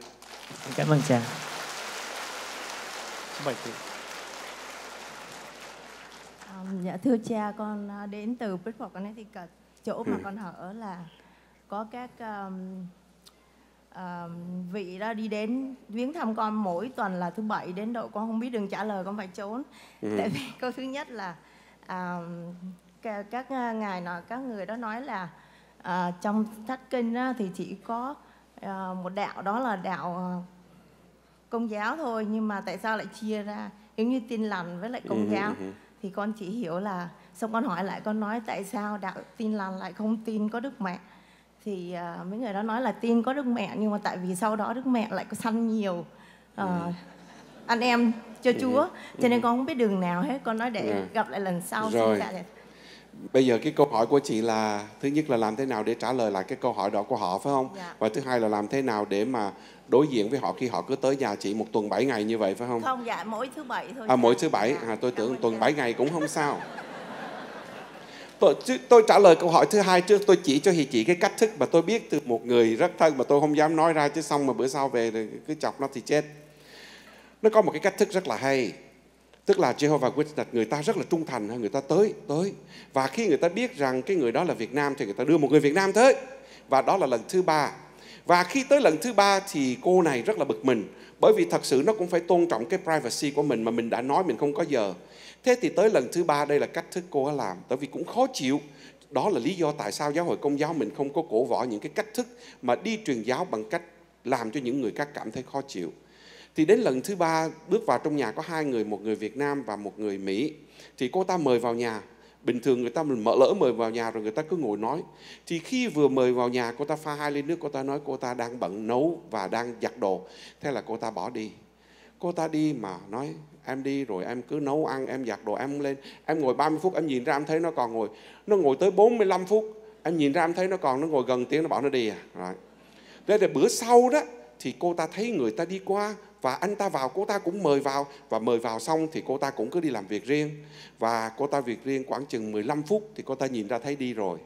Cảm ơn cha. Dạ thưa cha, con đến từ Đức Phật, con nói thì chỗ mà con ở là có các vị đó đi đến viếng thăm con mỗi tuần là thứ bảy, đến độ con không biết đường trả lời, con phải trốn. Tại vì câu thứ nhất là các ngài nói, các người đó nói là trong thất kinh á, thì chỉ có một đạo, đó là đạo Công giáo thôi, nhưng mà tại sao lại chia ra giống như Tin Lành với lại Công giáo. Thì con chỉ hiểu là, xong con hỏi lại, con nói tại sao đạo Tin Lành lại không tin có Đức Mẹ. Thì mấy người đó nói là tin có Đức Mẹ, nhưng mà tại vì sau đó Đức Mẹ lại có sanh nhiều anh em cho Chúa, cho nên con không biết đường nào hết. Con nói để gặp lại lần sau. Rồi. Bây giờ cái câu hỏi của chị là, thứ nhất là làm thế nào để trả lời lại cái câu hỏi đó của họ, phải không? Dạ. Và thứ hai là làm thế nào để mà đối diện với họ khi họ cứ tới nhà chị một tuần 7 ngày như vậy, phải không? Không, dạ, mỗi thứ bảy thôi. À, mỗi thứ bảy, dạ. À, tôi tưởng tuần 7 ngày cũng không sao. Tôi trả lời câu hỏi thứ hai trước, tôi chỉ cho chị cái cách thức mà tôi biết từ một người rất thân mà tôi không dám nói ra, chứ xong mà bữa sau về cứ chọc nó thì chết. Nó có một cái cách thức rất là hay. Tức là Jehovah Witness, người ta rất là trung thành, người ta tới. Và khi người ta biết rằng cái người đó là Việt Nam thì người ta đưa một người Việt Nam tới. Và đó là lần thứ ba. Và khi tới lần thứ ba thì cô này rất là bực mình. Bởi vì thật sự nó cũng phải tôn trọng cái privacy của mình mà mình đã nói mình không có giờ. Thế thì tới lần thứ ba đây là cách thức cô ấy làm. Tại vì cũng khó chịu. Đó là lý do tại sao giáo hội Công giáo mình không có cổ võ những cái cách thức mà đi truyền giáo bằng cách làm cho những người khác cảm thấy khó chịu. Thì đến lần thứ ba bước vào trong nhà có hai người, một người Việt Nam và một người Mỹ. Thì cô ta mời vào nhà. Bình thường người ta mình lỡ mời vào nhà rồi người ta cứ ngồi nói. Thì khi vừa mời vào nhà, cô ta pha 2 ly nước, cô ta nói cô ta đang bận nấu và đang giặt đồ. Thế là cô ta bỏ đi. Cô ta đi mà nói em đi rồi em cứ nấu ăn, em giặt đồ em lên. Em ngồi 30 phút em nhìn ra em thấy nó còn ngồi. Nó ngồi tới 45 phút. Em nhìn ra em thấy nó còn, nó ngồi gần tiếng, nó bảo nó đi à. Rồi. Thế là bữa sau đó thì cô ta thấy người ta đi qua. Và anh ta vào, cô ta cũng mời vào. Và mời vào xong thì cô ta cũng cứ đi làm việc riêng. Và cô ta việc riêng khoảng chừng 15 phút thì cô ta nhìn ra thấy đi rồi.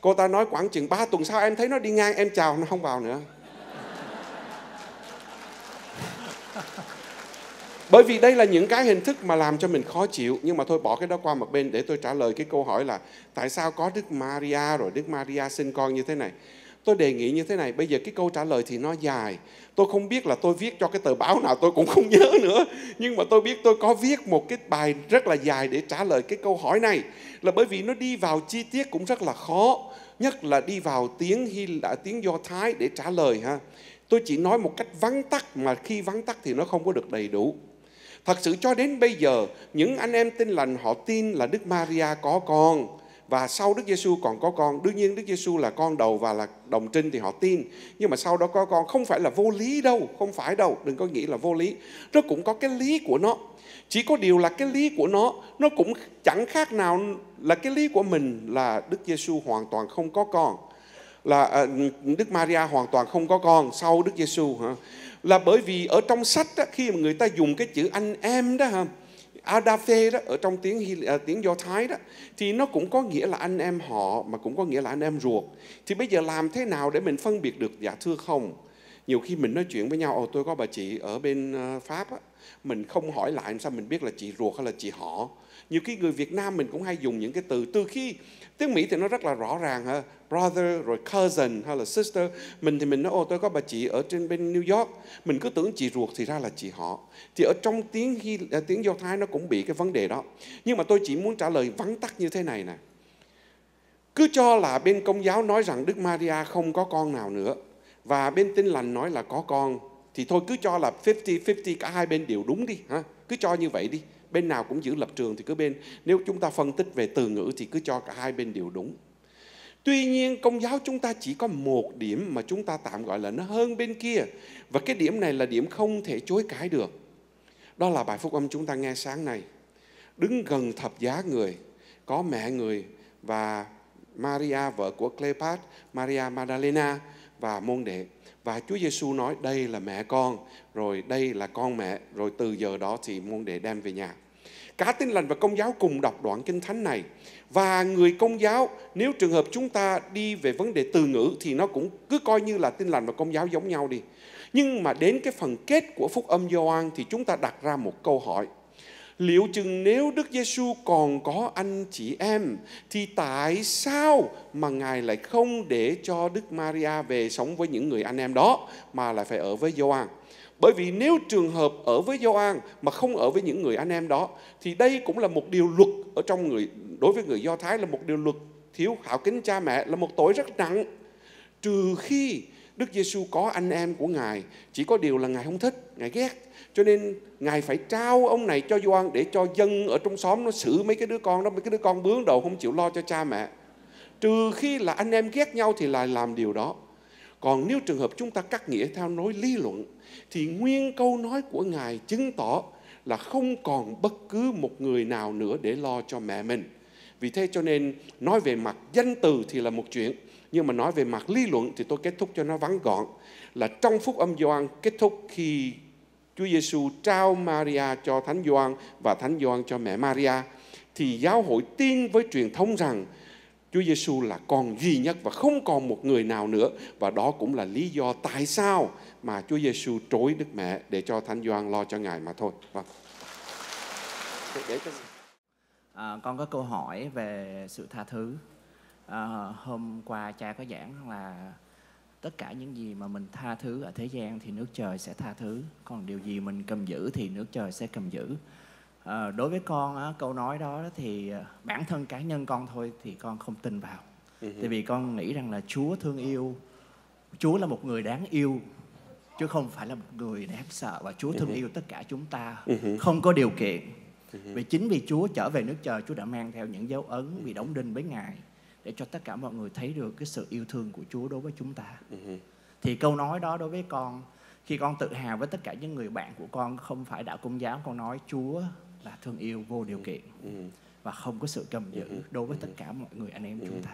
Cô ta nói khoảng chừng 3 tuần sau em thấy nó đi ngang, em chào, nó không vào nữa. Bởi vì đây là những cái hình thức mà làm cho mình khó chịu. Nhưng mà thôi bỏ cái đó qua một bên để tôi trả lời cái câu hỏi là tại sao có Đức Maria rồi Đức Maria sinh con như thế này. Tôi đề nghị như thế này, bây giờ cái câu trả lời thì nó dài. Tôi không biết là tôi viết cho cái tờ báo nào tôi cũng không nhớ nữa. Nhưng mà tôi biết tôi có viết một cái bài rất là dài để trả lời cái câu hỏi này. Là bởi vì nó đi vào chi tiết cũng rất là khó. Nhất là đi vào tiếng Do Thái để trả lời. Tôi chỉ nói một cách vắn tắt, mà khi vắn tắt thì nó không có được đầy đủ. Thật sự cho đến bây giờ, những anh em Tin Lành họ tin là Đức Maria có con. Và sau Đức Giêsu còn có con, đương nhiên Đức Giêsu là con đầu và là đồng trinh thì họ tin. Nhưng mà sau đó có con không phải là vô lý đâu, không phải đâu, đừng có nghĩ là vô lý. Nó cũng có cái lý của nó. Chỉ có điều là cái lý của nó cũng chẳng khác nào là cái lý của mình là Đức Giêsu hoàn toàn không có con. Là Đức Maria hoàn toàn không có con sau Đức Giêsu. Là bởi vì ở trong sách đó, khi mà người ta dùng cái chữ anh em đó ha, Adaphe đó, ở trong tiếng Do Thái đó, thì nó cũng có nghĩa là anh em họ, mà cũng có nghĩa là anh em ruột. Thì bây giờ làm thế nào để mình phân biệt được? Dạ thưa không. Nhiều khi mình nói chuyện với nhau, ồ tôi có bà chị ở bên Pháp á, mình không hỏi lại làm sao mình biết là chị ruột hay là chị họ. Nhiều khi người Việt Nam mình cũng hay dùng những cái từ, từ khi tiếng Mỹ thì nó rất là rõ ràng ha, brother rồi cousin hay là sister. Mình thì mình nói ô tôi có bà chị ở trên bên New York, mình cứ tưởng chị ruột thì ra là chị họ. Thì ở trong tiếng Do Thái nó cũng bị cái vấn đề đó. Nhưng mà tôi chỉ muốn trả lời vắn tắt như thế này nè. Cứ cho là bên Công giáo nói rằng Đức Maria không có con nào nữa, và bên Tin Lành nói là có con, thì thôi cứ cho là 50-50, cả hai bên đều đúng đi ha. Cứ cho như vậy đi, bên nào cũng giữ lập trường thì cứ bên, nếu chúng ta phân tích về từ ngữ thì cứ cho cả hai bên đều đúng. Tuy nhiên Công giáo chúng ta chỉ có một điểm mà chúng ta tạm gọi là nó hơn bên kia, và cái điểm này là điểm không thể chối cãi được. Đó là bài phúc âm chúng ta nghe sáng nay. Đứng gần thập giá người, có mẹ người và Maria vợ của Cleopat, Maria Magdalena và môn đệ. Và Chúa Giêsu nói đây là mẹ con, rồi đây là con mẹ, rồi từ giờ đó thì môn đệ đem về nhà. Cả Tin Lành và Công giáo cùng đọc đoạn Kinh Thánh này. Và người Công giáo, nếu trường hợp chúng ta đi về vấn đề từ ngữ thì nó cũng cứ coi như là Tin Lành và Công giáo giống nhau đi. Nhưng mà đến cái phần kết của Phúc âm Gioan thì chúng ta đặt ra một câu hỏi. Liệu chừng nếu Đức Giêsu còn có anh chị em thì tại sao mà Ngài lại không để cho Đức Maria về sống với những người anh em đó mà lại phải ở với Gioan? Bởi vì nếu trường hợp ở với Gioan mà không ở với những người anh em đó thì đây cũng là một điều luật ở trong đối với người Do Thái, là một điều luật thiếu khảo kính cha mẹ, là một tội rất nặng. Trừ khi Đức Giêsu có anh em của Ngài, chỉ có điều là Ngài không thích, Ngài ghét. Cho nên Ngài phải trao ông này cho Gioan để cho dân ở trong xóm nó xử mấy cái đứa con đó, mấy cái đứa con bướng đầu không chịu lo cho cha mẹ. Trừ khi là anh em ghét nhau thì lại làm điều đó. Còn nếu trường hợp chúng ta cắt nghĩa theo lối lý luận thì nguyên câu nói của Ngài chứng tỏ là không còn bất cứ một người nào nữa để lo cho mẹ mình. Vì thế cho nên nói về mặt danh từ thì là một chuyện, nhưng mà nói về mặt lý luận thì tôi kết thúc cho nó vắn gọn là trong Phúc âm Gioan kết thúc khi Chúa Giêsu trao Maria cho Thánh Gioan và Thánh Gioan cho mẹ Maria, thì giáo hội tin với truyền thống rằng Chúa Giêsu là con duy nhất và không còn một người nào nữa, và đó cũng là lý do tại sao mà Chúa Giêsu trối Đức Mẹ để cho Thánh Gioan lo cho Ngài mà thôi. Vâng. Con có câu hỏi về sự tha thứ. Hôm qua cha có giảng là tất cả những gì mà mình tha thứ ở thế gian thì nước trời sẽ tha thứ, còn điều gì mình cầm giữ thì nước trời sẽ cầm giữ. Đối với con á, câu nói đó thì bản thân cá nhân con thôi thì con không tin vào. Tại vì con nghĩ rằng là Chúa thương yêu, Chúa là một người đáng yêu chứ không phải là một người đáng sợ, và Chúa thương yêu tất cả chúng ta không có điều kiện. Vì chính vì Chúa trở về nước trời, Chúa đã mang theo những dấu ấn bị đóng đinh với Ngài để cho tất cả mọi người thấy được cái sự yêu thương của Chúa đối với chúng ta. Thì câu nói đó đối với con, khi con tự hào với tất cả những người bạn của con không phải đạo Công giáo, con nói Chúa là thương yêu vô điều kiện và không có sự cầm giữ đối với tất cả mọi người anh em chúng ta.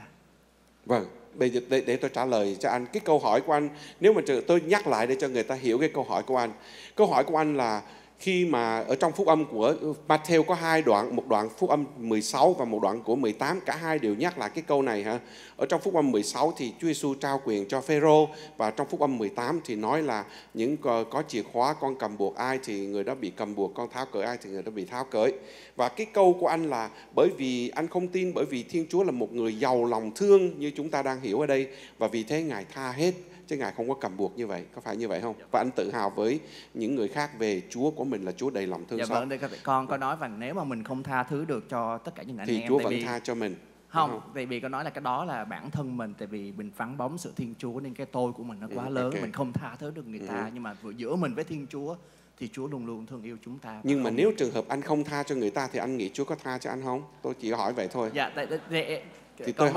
Vâng, bây giờ để tôi trả lời cho anh cái câu hỏi của anh. Nếu mà tôi nhắc lại để cho người ta hiểu cái câu hỏi của anh. Câu hỏi của anh là khi mà ở trong Phúc âm của Matthew có hai đoạn, một đoạn Phúc âm 16 và một đoạn của 18, cả hai đều nhắc lại cái câu này hả? Ở trong Phúc âm 16 thì Chúa Giêsu trao quyền cho Phêrô, và trong Phúc âm 18 thì nói là những có chìa khóa, con cầm buộc ai thì người đó bị cầm buộc, con tháo cởi ai thì người đó bị tháo cởi. Và cái câu của anh là bởi vì anh không tin, bởi vì Thiên Chúa là một người giàu lòng thương như chúng ta đang hiểu ở đây, và vì thế Ngài tha hết chứ Ngài không có cầm buộc như vậy, có phải như vậy không? Và anh tự hào với những người khác về Chúa của mình là Chúa đầy lòng thương xót. Dạ vâng, con có nói rằng nếu mà mình không tha thứ được cho tất cả những anh em thì Chúa vẫn tha cho mình. Không, tại vì con nói là cái đó là bản thân mình, tại vì mình vắng bóng sự Thiên Chúa nên cái tôi của mình nó quá lớn, mình không tha thứ được người ta, nhưng mà giữa mình với Thiên Chúa thì Chúa luôn luôn thương yêu chúng ta. Nhưng mà nếu trường hợp anh không tha cho người ta thì anh nghĩ Chúa có tha cho anh không? Tôi chỉ hỏi vậy thôi. Dạ, thì con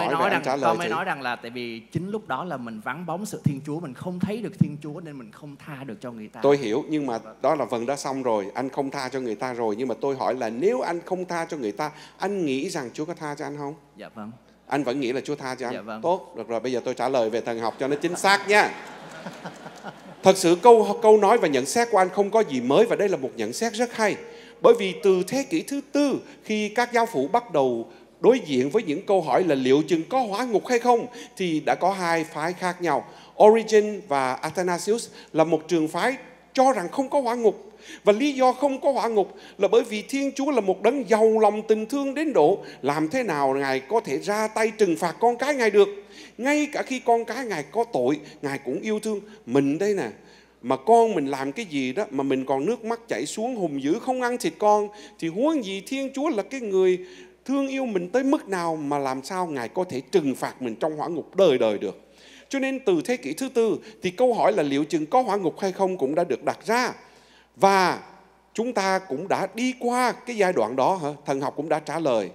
mới nói rằng là tại vì chính lúc đó là mình vắng bóng sự Thiên Chúa, mình không thấy được Thiên Chúa nên mình không tha được cho người ta. Tôi hiểu, nhưng mà đó là vần đã xong rồi, anh không tha cho người ta rồi, nhưng mà tôi hỏi là nếu anh không tha cho người ta, anh nghĩ rằng Chúa có tha cho anh không? Dạ vâng. Anh vẫn nghĩ là Chúa tha cho anh? Dạ vâng. Tốt, được rồi, bây giờ tôi trả lời về thần học cho nó chính xác nha. Thật sự câu nói và nhận xét của anh không có gì mới, và đây là một nhận xét rất hay. Bởi vì từ thế kỷ thứ tư, khi các giáo phụ bắt đầu đối diện với những câu hỏi là liệu chừng có hỏa ngục hay không, thì đã có hai phái khác nhau. Origen và Athanasius là một trường phái cho rằng không có hỏa ngục. Và lý do không có hỏa ngục là bởi vì Thiên Chúa là một đấng giàu lòng tình thương đến độ làm thế nào Ngài có thể ra tay trừng phạt con cái Ngài được. Ngay cả khi con cái Ngài có tội, Ngài cũng yêu thương mình đây nè. Mà con mình làm cái gì đó mà mình còn nước mắt chảy xuống, hùng dữ không ăn thịt con, thì huống gì Thiên Chúa là cái người thương yêu mình tới mức nào mà làm sao Ngài có thể trừng phạt mình trong hỏa ngục đời đời được. Cho nên từ thế kỷ thứ tư thì câu hỏi là liệu chừng có hỏa ngục hay không cũng đã được đặt ra. Và chúng ta cũng đã đi qua cái giai đoạn đó, thần học cũng đã trả lời.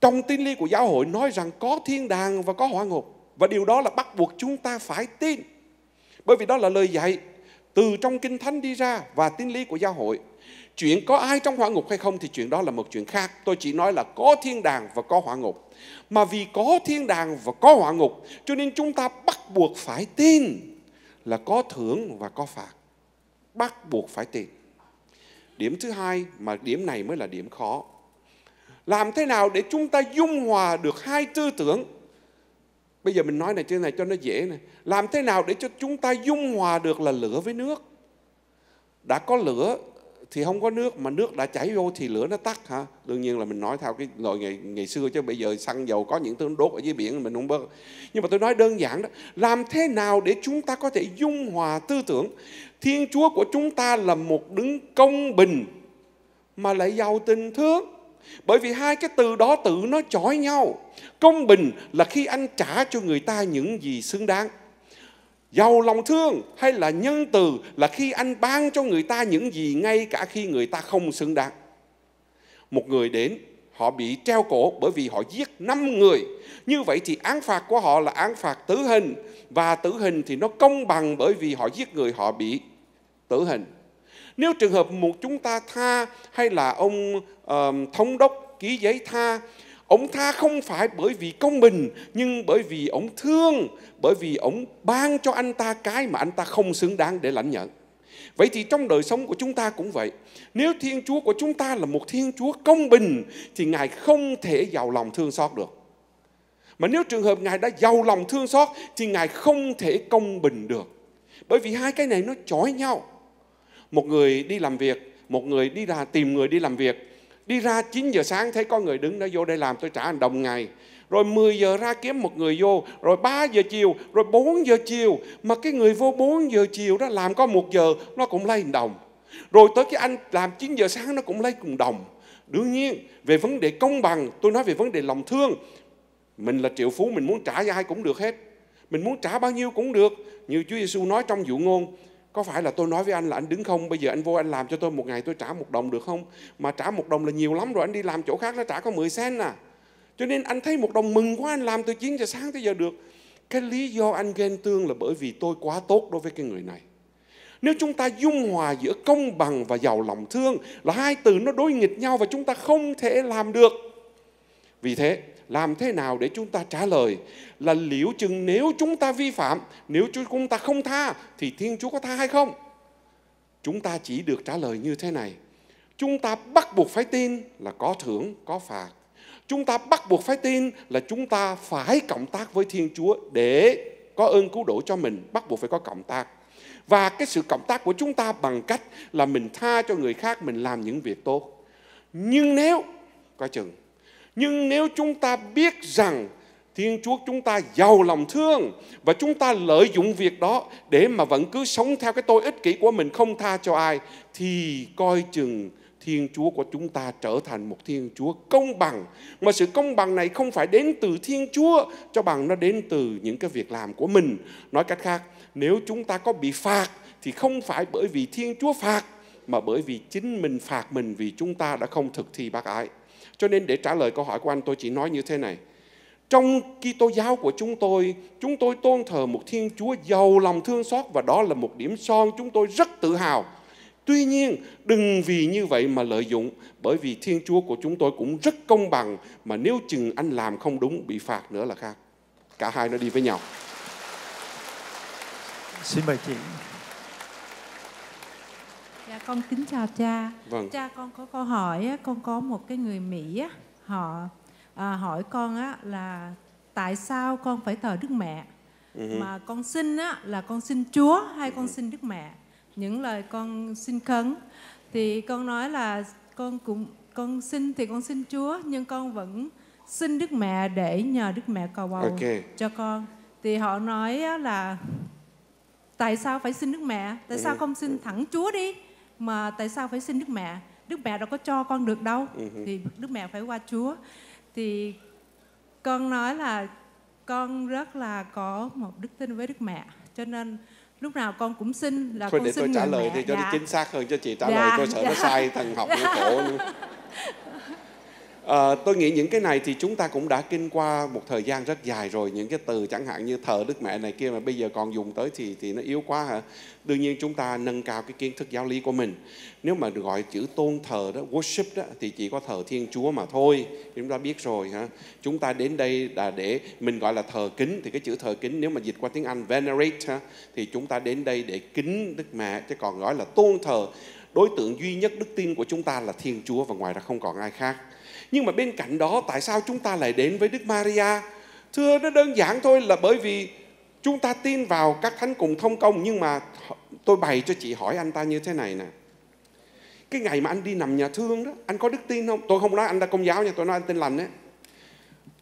Trong tín lý của giáo hội nói rằng có thiên đàng và có hỏa ngục, và điều đó là bắt buộc chúng ta phải tin. Bởi vì đó là lời dạy. từ trong Kinh Thánh đi ra và triết lý của giáo hội. Chuyện có ai trong hỏa ngục hay không thì chuyện đó là một chuyện khác. Tôi chỉ nói là có thiên đàng và có hỏa ngục. Mà vì có thiên đàng và có hỏa ngục cho nên chúng ta bắt buộc phải tin là có thưởng và có phạt. Bắt buộc phải tin. Điểm thứ hai, mà điểm này mới là điểm khó. Làm thế nào để chúng ta dung hòa được hai tư tưởng? Bây giờ mình nói này trên này cho nó dễ này. Làm thế nào để cho chúng ta dung hòa được là lửa với nước? Đã có lửa thì không có nước, mà nước đã chảy vô thì lửa nó tắt hả? Đương nhiên là mình nói theo cái loại ngày xưa, chứ bây giờ xăng dầu có những thứ đốt ở dưới biển mình không bớt. Nhưng mà tôi nói đơn giản đó, làm thế nào để chúng ta có thể dung hòa tư tưởng? Thiên Chúa của chúng ta là một đứng công bình mà lại giàu tình thương. Bởi vì hai cái từ đó tự nó chọi nhau. Công bình là khi anh trả cho người ta những gì xứng đáng. Giàu lòng thương hay là nhân từ là khi anh ban cho người ta những gì ngay cả khi người ta không xứng đáng. Một người đến, họ bị treo cổ bởi vì họ giết 5 người. Như vậy thì án phạt của họ là án phạt tử hình. Và tử hình thì nó công bằng bởi vì họ giết người họ bị tử hình. Nếu trường hợp một chúng ta tha hay là ông thống đốc ký giấy tha, ông tha không phải bởi vì công bình, nhưng bởi vì ông thương, bởi vì ông ban cho anh ta cái mà anh ta không xứng đáng để lãnh nhận. Vậy thì trong đời sống của chúng ta cũng vậy. Nếu Thiên Chúa của chúng ta là một Thiên Chúa công bình, thì Ngài không thể giàu lòng thương xót được. Mà nếu trường hợp Ngài đã giàu lòng thương xót, thì Ngài không thể công bình được. Bởi vì hai cái này nó chói nhau. Một người đi làm việc, một người đi ra tìm người đi làm việc. Đi ra 9 giờ sáng thấy có người đứng đó, vô đây làm tôi trả anh đồng ngày. Rồi 10 giờ ra kiếm một người vô, rồi 3 giờ chiều, rồi 4 giờ chiều. Mà cái người vô 4 giờ chiều đó làm có 1 giờ nó cũng lấy đồng. Rồi tới cái anh làm 9 giờ sáng nó cũng lấy cùng đồng. Đương nhiên về vấn đề công bằng, tôi nói về vấn đề lòng thương. Mình là triệu phú, mình muốn trả cho ai cũng được hết. Mình muốn trả bao nhiêu cũng được. Như Chúa Giêsu nói trong dụ ngôn, có phải là tôi nói với anh là anh đứng không, bây giờ anh vô anh làm cho tôi một ngày tôi trả 1 đồng được không? Mà trả 1 đồng là nhiều lắm rồi, anh đi làm chỗ khác nó trả có 10 cent à. Cho nên anh thấy 1 đồng mừng quá, anh làm từ 9 giờ sáng tới giờ được. Cái lý do anh ghen tương là bởi vì tôi quá tốt đối với cái người này. Nếu chúng ta dung hòa giữa công bằng và giàu lòng thương là hai từ nó đối nghịch nhau và chúng ta không thể làm được. Vì thế, làm thế nào để chúng ta trả lời là liệu chừng nếu chúng ta vi phạm, nếu chúng ta không tha thì Thiên Chúa có tha hay không? Chúng ta chỉ được trả lời như thế này. Chúng ta bắt buộc phải tin là có thưởng, có phạt. Chúng ta bắt buộc phải tin là chúng ta phải cộng tác với Thiên Chúa để có ơn cứu độ cho mình, bắt buộc phải có cộng tác. Và cái sự cộng tác của chúng ta bằng cách là mình tha cho người khác, mình làm những việc tốt. Nhưng nếu chúng ta biết rằng Thiên Chúa chúng ta giàu lòng thương và chúng ta lợi dụng việc đó để mà vẫn cứ sống theo cái tôi ích kỷ của mình, không tha cho ai, thì coi chừng Thiên Chúa của chúng ta trở thành một Thiên Chúa công bằng. Mà sự công bằng này không phải đến từ Thiên Chúa cho bằng, nó đến từ những cái việc làm của mình. Nói cách khác, nếu chúng ta có bị phạt thì không phải bởi vì Thiên Chúa phạt, mà bởi vì chính mình phạt mình vì chúng ta đã không thực thi bác ái. Cho nên để trả lời câu hỏi của anh, tôi chỉ nói như thế này. Trong Kitô giáo của chúng tôi tôn thờ một Thiên Chúa giàu lòng thương xót và đó là một điểm son chúng tôi rất tự hào. Tuy nhiên, đừng vì như vậy mà lợi dụng, bởi vì Thiên Chúa của chúng tôi cũng rất công bằng, mà nếu chừng anh làm không đúng, bị phạt nữa là khác. Cả hai nó đi với nhau. Xin mời chị. Con kính chào cha. Vâng. Cha, con có câu hỏi, con có một cái người Mỹ họ hỏi con là tại sao con phải thờ Đức Mẹ, mà con xin là con xin Chúa hay con xin Đức Mẹ, những lời con xin khấn. Thì con nói là con xin thì con xin Chúa nhưng con vẫn xin Đức Mẹ để nhờ Đức Mẹ cầu bầu cho con. Thì họ nói là tại sao phải xin Đức Mẹ, tại sao không xin thẳng Chúa đi? Mà tại sao phải xin Đức Mẹ? Đức Mẹ đâu có cho con được đâu. Thì Đức Mẹ phải qua Chúa. Thì con nói là con rất là có một đức tin với Đức Mẹ, cho nên lúc nào con cũng xin là thôi, con xin người Mẹ. Để tôi trả lời thì cho nó chính xác hơn, cho chị trả lời tôi sợ nó sai thằng học nó khổ nữa. Tôi nghĩ những cái này thì chúng ta cũng đã kinh qua một thời gian rất dài rồi. Những cái từ chẳng hạn như thờ Đức Mẹ này kia mà bây giờ còn dùng tới thì nó yếu quá hả? Đương nhiên chúng ta nâng cao cái kiến thức giáo lý của mình. Nếu mà gọi chữ tôn thờ đó, worship đó, thì chỉ có thờ Thiên Chúa mà thôi. Chúng ta biết rồi hả? Chúng ta đến đây là để mình gọi là thờ kính. Thì cái chữ thờ kính nếu mà dịch qua tiếng Anh venerate hả? Thì chúng ta đến đây để kính Đức Mẹ, chứ còn gọi là tôn thờ. Đối tượng duy nhất đức tin của chúng ta là Thiên Chúa và ngoài ra không còn ai khác. Nhưng mà bên cạnh đó tại sao chúng ta lại đến với Đức Maria? Thưa, nó đơn giản thôi, là bởi vì chúng ta tin vào các thánh cùng thông công. Nhưng mà tôi bày cho chị hỏi anh ta như thế này nè. Cái ngày mà anh đi nằm nhà thương đó, anh có đức tin không? Tôi không nói anh là Công giáo nha, tôi nói anh Tin Lành đấy.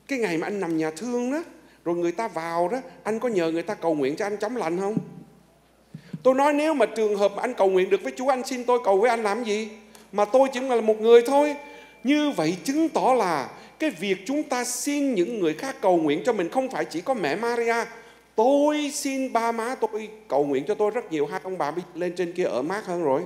Cái ngày mà anh nằm nhà thương đó, rồi người ta vào đó, anh có nhờ người ta cầu nguyện cho anh chóng lành không? Tôi nói nếu mà trường hợp mà anh cầu nguyện được với Chúa, anh xin tôi cầu với anh làm gì? Mà tôi chỉ là một người thôi. Như vậy chứng tỏ là cái việc chúng ta xin những người khác cầu nguyện cho mình không phải chỉ có mẹ Maria. Tôi xin ba má tôi cầu nguyện cho tôi rất nhiều, hai ông bà lên trên kia ở mát hơn rồi.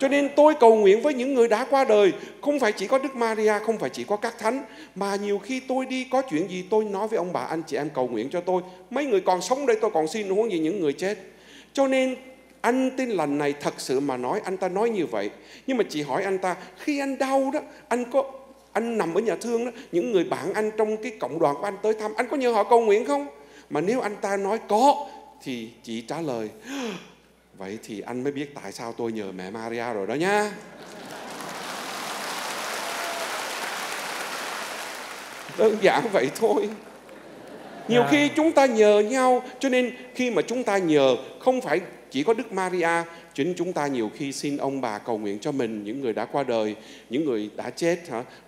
Cho nên tôi cầu nguyện với những người đã qua đời, không phải chỉ có Đức Maria, không phải chỉ có các thánh, mà nhiều khi tôi đi có chuyện gì tôi nói với ông bà anh chị em cầu nguyện cho tôi. Mấy người còn sống đây tôi còn xin, huống gì những người chết. Cho nên anh Tin Lành này thật sự mà nói, anh ta nói như vậy. Nhưng mà chị hỏi anh ta, khi anh đau đó, anh nằm ở nhà thương đó, những người bạn anh trong cái cộng đoàn của anh tới thăm, anh có nhờ họ cầu nguyện không? Mà nếu anh ta nói có, thì chị trả lời, vậy thì anh mới biết tại sao tôi nhờ mẹ Maria rồi đó nha. Đơn giản vậy thôi. Nhiều khi chúng ta nhờ nhau, cho nên khi mà chúng ta nhờ không phải chỉ có Đức Maria, chính chúng ta nhiều khi xin ông bà cầu nguyện cho mình, những người đã qua đời, những người đã chết,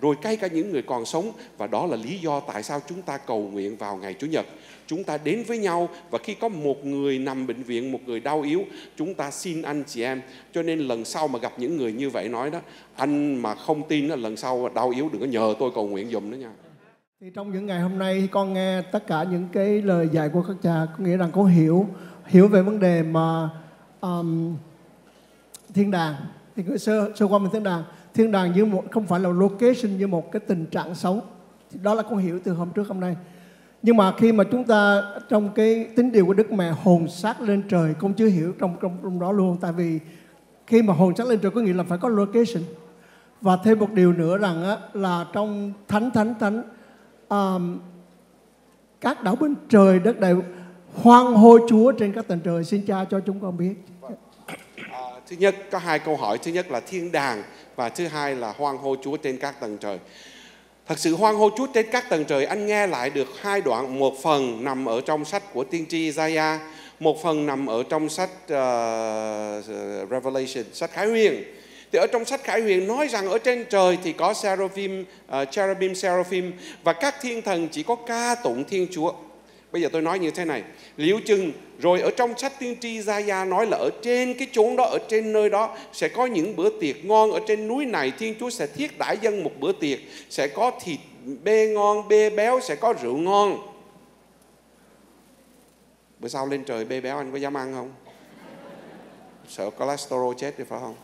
rồi cay cả những người còn sống. Và đó là lý do tại sao chúng ta cầu nguyện vào ngày Chủ nhật. Chúng ta đến với nhau và khi có một người nằm bệnh viện, một người đau yếu, chúng ta xin anh chị em. Cho nên lần sau mà gặp những người như vậy nói đó, anh mà không tin đó, lần sau đau yếu đừng có nhờ tôi cầu nguyện giùm nữa nha. Thì trong những ngày hôm nay con nghe tất cả những cái lời dạy của các cha, có nghĩa rằng con hiểu về vấn đề mà thiên đàng. Thì cứ sơ qua mình thiên đàng như một, không phải là location, như một cái tình trạng xấu. Thì đó là con hiểu từ hôm trước hôm nay. Nhưng mà khi mà chúng ta trong cái tín điều của Đức Mẹ hồn xác lên trời, con chưa hiểu trong đó luôn. Tại vì khi mà hồn xác lên trời có nghĩa là phải có location. Và thêm một điều nữa rằng á, là trong thánh các đảo bên trời đất đều hoan hô Chúa trên các tầng trời. Xin cha cho chúng con biết. Thứ nhất có hai câu hỏi. Thứ nhất là thiên đàng và thứ hai là hoan hô Chúa trên các tầng trời. Thật sự hoan hô Chúa trên các tầng trời, anh nghe lại được hai đoạn. Một phần nằm ở trong sách của tiên tri Isaiah, một phần nằm ở trong sách Revelation, sách Khải Huyền. Thì ở trong sách Khải Huyền nói rằng ở trên trời thì có seraphim, cherubim, seraphim và các thiên thần chỉ có ca tụng Thiên Chúa. Bây giờ tôi nói như thế này, liệu chừng rồi ở trong sách tiên tri Zaya nói là ở trên cái chốn đó, ở trên nơi đó sẽ có những bữa tiệc ngon, ở trên núi này Thiên Chúa sẽ thiết đãi dân một bữa tiệc, sẽ có thịt bê ngon, bê béo, sẽ có rượu ngon. Bữa sau lên trời bê béo anh có dám ăn không? Sợ cholesterol chết đi phải không?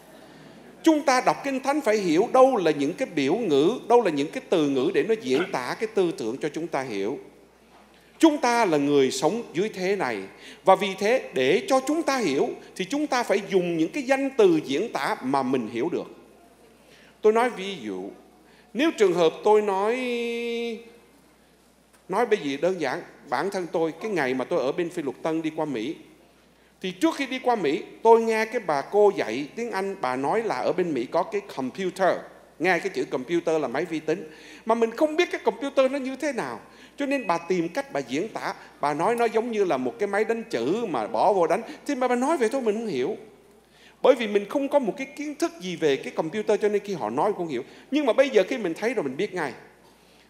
Chúng ta đọc Kinh Thánh phải hiểu đâu là những cái biểu ngữ, đâu là những cái từ ngữ để nó diễn tả cái tư tưởng cho chúng ta hiểu. Chúng ta là người sống dưới thế này. Và vì thế để cho chúng ta hiểu thì chúng ta phải dùng những cái danh từ diễn tả mà mình hiểu được. Tôi nói ví dụ, nếu trường hợp tôi nói bây giờ đơn giản, bản thân tôi cái ngày mà tôi ở bên Phi Lục Tân đi qua Mỹ, thì trước khi đi qua Mỹ, tôi nghe cái bà cô dạy tiếng Anh, bà nói là ở bên Mỹ có cái computer. Nghe cái chữ computer là máy vi tính. Mà mình không biết cái computer nó như thế nào. Cho nên bà tìm cách bà diễn tả. Bà nói nó giống như là một cái máy đánh chữ mà bỏ vô đánh. Thì mà bà nói vậy thôi mình không hiểu. Bởi vì mình không có một cái kiến thức gì về cái computer cho nên khi họ nói cũng hiểu. Nhưng mà bây giờ khi mình thấy rồi mình biết ngay.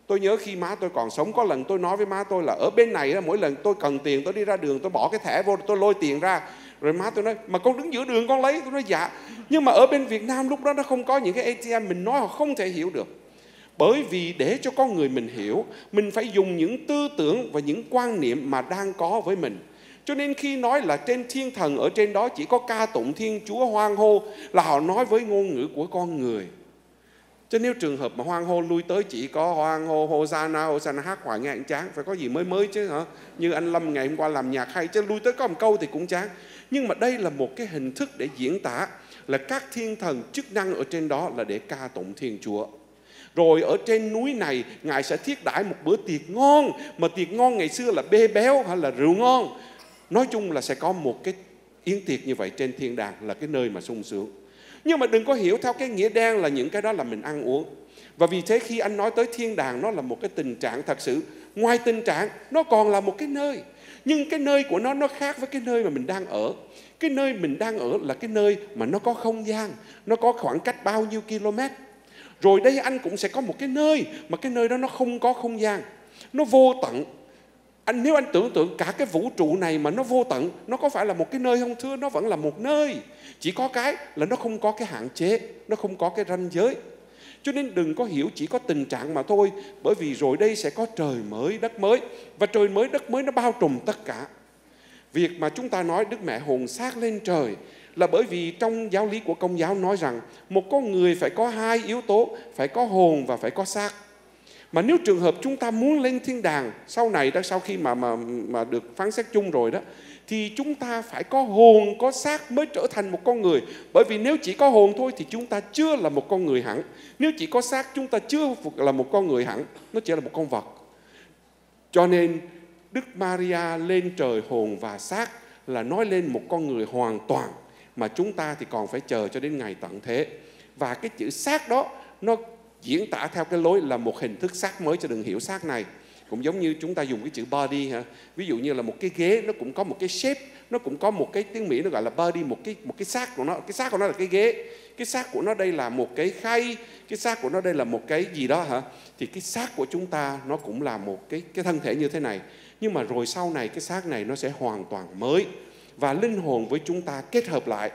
Tôi nhớ khi má tôi còn sống, có lần tôi nói với má tôi là ở bên này mỗi lần tôi cần tiền tôi đi ra đường tôi bỏ cái thẻ vô tôi lôi tiền ra. Rồi má tôi nói, mà con đứng giữa đường con lấy. Tôi nói dạ. Nhưng mà ở bên Việt Nam lúc đó nó không có những cái ATM, mình nói họ không thể hiểu được. Bởi vì để cho con người mình hiểu, mình phải dùng những tư tưởng và những quan niệm mà đang có với mình. Cho nên khi nói là trên thiên thần ở trên đó chỉ có ca tụng Thiên Chúa hoan hô là họ nói với ngôn ngữ của con người. Chứ nếu trường hợp mà hoan hô lui tới chỉ có hoan hô Hosanna, Hosanna hát hoài nghe anh chán, phải có gì mới mới chứ hả? Như anh Lâm ngày hôm qua làm nhạc hay chứ lui tới có một câu thì cũng chán. Nhưng mà đây là một cái hình thức để diễn tả là các thiên thần chức năng ở trên đó là để ca tụng Thiên Chúa. Rồi ở trên núi này Ngài sẽ thiết đãi một bữa tiệc ngon, mà tiệc ngon ngày xưa là bê béo hay là rượu ngon. Nói chung là sẽ có một cái yến tiệc như vậy trên thiên đàng, là cái nơi mà sung sướng. Nhưng mà đừng có hiểu theo cái nghĩa đen là những cái đó là mình ăn uống. Và vì thế khi anh nói tới thiên đàng, nó là một cái tình trạng thật sự. Ngoài tình trạng, nó còn là một cái nơi. Nhưng cái nơi của nó khác với cái nơi mà mình đang ở. Cái nơi mình đang ở là cái nơi mà nó có không gian, nó có khoảng cách bao nhiêu km. Rồi đây anh cũng sẽ có một cái nơi mà cái nơi đó nó không có không gian, nó vô tận. Anh nếu anh tưởng tượng cả cái vũ trụ này mà nó vô tận, nó có phải là một cái nơi không thưa? Nó vẫn là một nơi. Chỉ có cái là nó không có cái hạn chế, nó không có cái ranh giới. Cho nên đừng có hiểu chỉ có tình trạng mà thôi, bởi vì rồi đây sẽ có trời mới, đất mới. Và trời mới, đất mới nó bao trùm tất cả. Việc mà chúng ta nói Đức Mẹ hồn xác lên trời là bởi vì trong giáo lý của Công giáo nói rằng một con người phải có hai yếu tố, phải có hồn và phải có xác. Mà nếu trường hợp chúng ta muốn lên thiên đàng sau này đó, sau khi mà được phán xét chung rồi đó, thì chúng ta phải có hồn, có xác mới trở thành một con người. Bởi vì nếu chỉ có hồn thôi thì chúng ta chưa là một con người hẳn. Nếu chỉ có xác chúng ta chưa là một con người hẳn, nó chỉ là một con vật. Cho nên Đức Maria lên trời hồn và xác là nói lên một con người hoàn toàn, mà chúng ta thì còn phải chờ cho đến ngày tận thế. Và cái chữ xác đó nó diễn tả theo cái lối là một hình thức xác mới, cho đừng hiểu xác này. Cũng giống như chúng ta dùng cái chữ body hả? Ví dụ như là một cái ghế, nó cũng có một cái shape, nó cũng có một cái, tiếng Mỹ nó gọi là body, một cái xác của nó. Cái xác của nó là cái ghế. Cái xác của nó đây là một cái khay, cái xác của nó đây là một cái gì đó hả? Thì cái xác của chúng ta nó cũng là một cái thân thể như thế này. Nhưng mà rồi sau này cái xác này nó sẽ hoàn toàn mới. Và linh hồn với chúng ta kết hợp lại.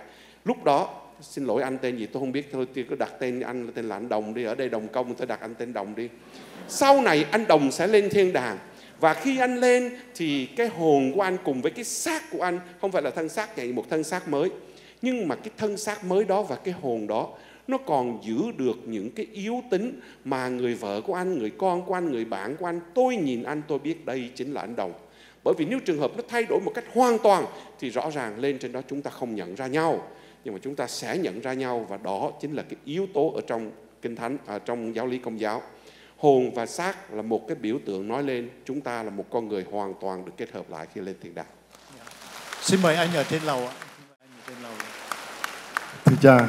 Lúc đó, xin lỗi anh tên gì tôi không biết, thôi tôi cứ đặt tên anh là tên là anh Đồng đi, ở đây Đồng Công tôi đặt anh tên Đồng đi. Sau này anh Đồng sẽ lên thiên đàng. Và khi anh lên thì cái hồn của anh cùng với cái xác của anh, không phải là thân xác này, một thân xác mới. Nhưng mà cái thân xác mới đó và cái hồn đó nó còn giữ được những cái yếu tính mà người vợ của anh, người con của anh, người bạn của anh, tôi nhìn anh tôi biết đây chính là anh Đồng. Bởi vì nếu trường hợp nó thay đổi một cách hoàn toàn thì rõ ràng lên trên đó chúng ta không nhận ra nhau. Nhưng mà chúng ta sẽ nhận ra nhau, và đó chính là cái yếu tố ở trong Kinh Thánh, ở trong giáo lý Công giáo. Hồn và xác là một cái biểu tượng nói lên chúng ta là một con người hoàn toàn được kết hợp lại khi lên thiên đàng. Xin mời anh ở trên lầu ạ. Thưa cha,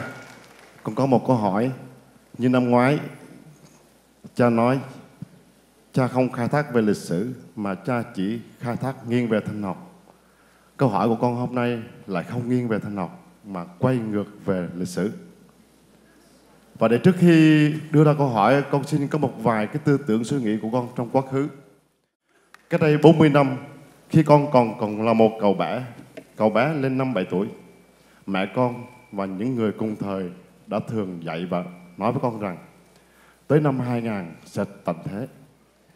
con có một câu hỏi. Như năm ngoái, cha nói cha không khai thác về lịch sử mà cha chỉ khai thác nghiêng về thần học. Câu hỏi của con hôm nay lại không nghiêng về thần học mà quay ngược về lịch sử. Và để trước khi đưa ra câu hỏi, con xin có một vài cái tư tưởng suy nghĩ của con trong quá khứ. Cách đây 40 năm, khi con còn là một cậu bé lên 5-7 tuổi, mẹ con và những người cùng thời đã thường dạy và nói với con rằng tới năm 2000 sẽ tận thế.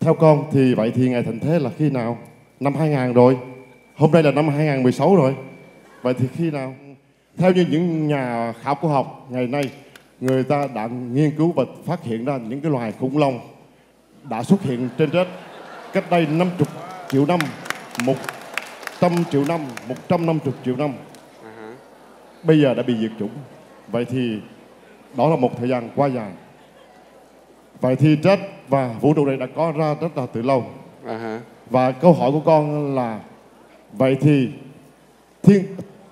Theo con thì vậy thì ngày tận thế là khi nào? Năm 2000 rồi. Hôm nay là năm 2016 rồi. Vậy thì khi nào? Theo như những nhà khảo cổ học ngày nay, người ta đã nghiên cứu và phát hiện ra những cái loài khủng long đã xuất hiện trên đất cách đây 50 triệu năm, 100 triệu năm, 150 triệu năm. Bây giờ đã bị diệt chủng. Vậy thì đó là một thời gian quá dài. Vậy thì chết và vũ trụ này đã có ra rất là từ lâu. Và câu hỏi của con là vậy thì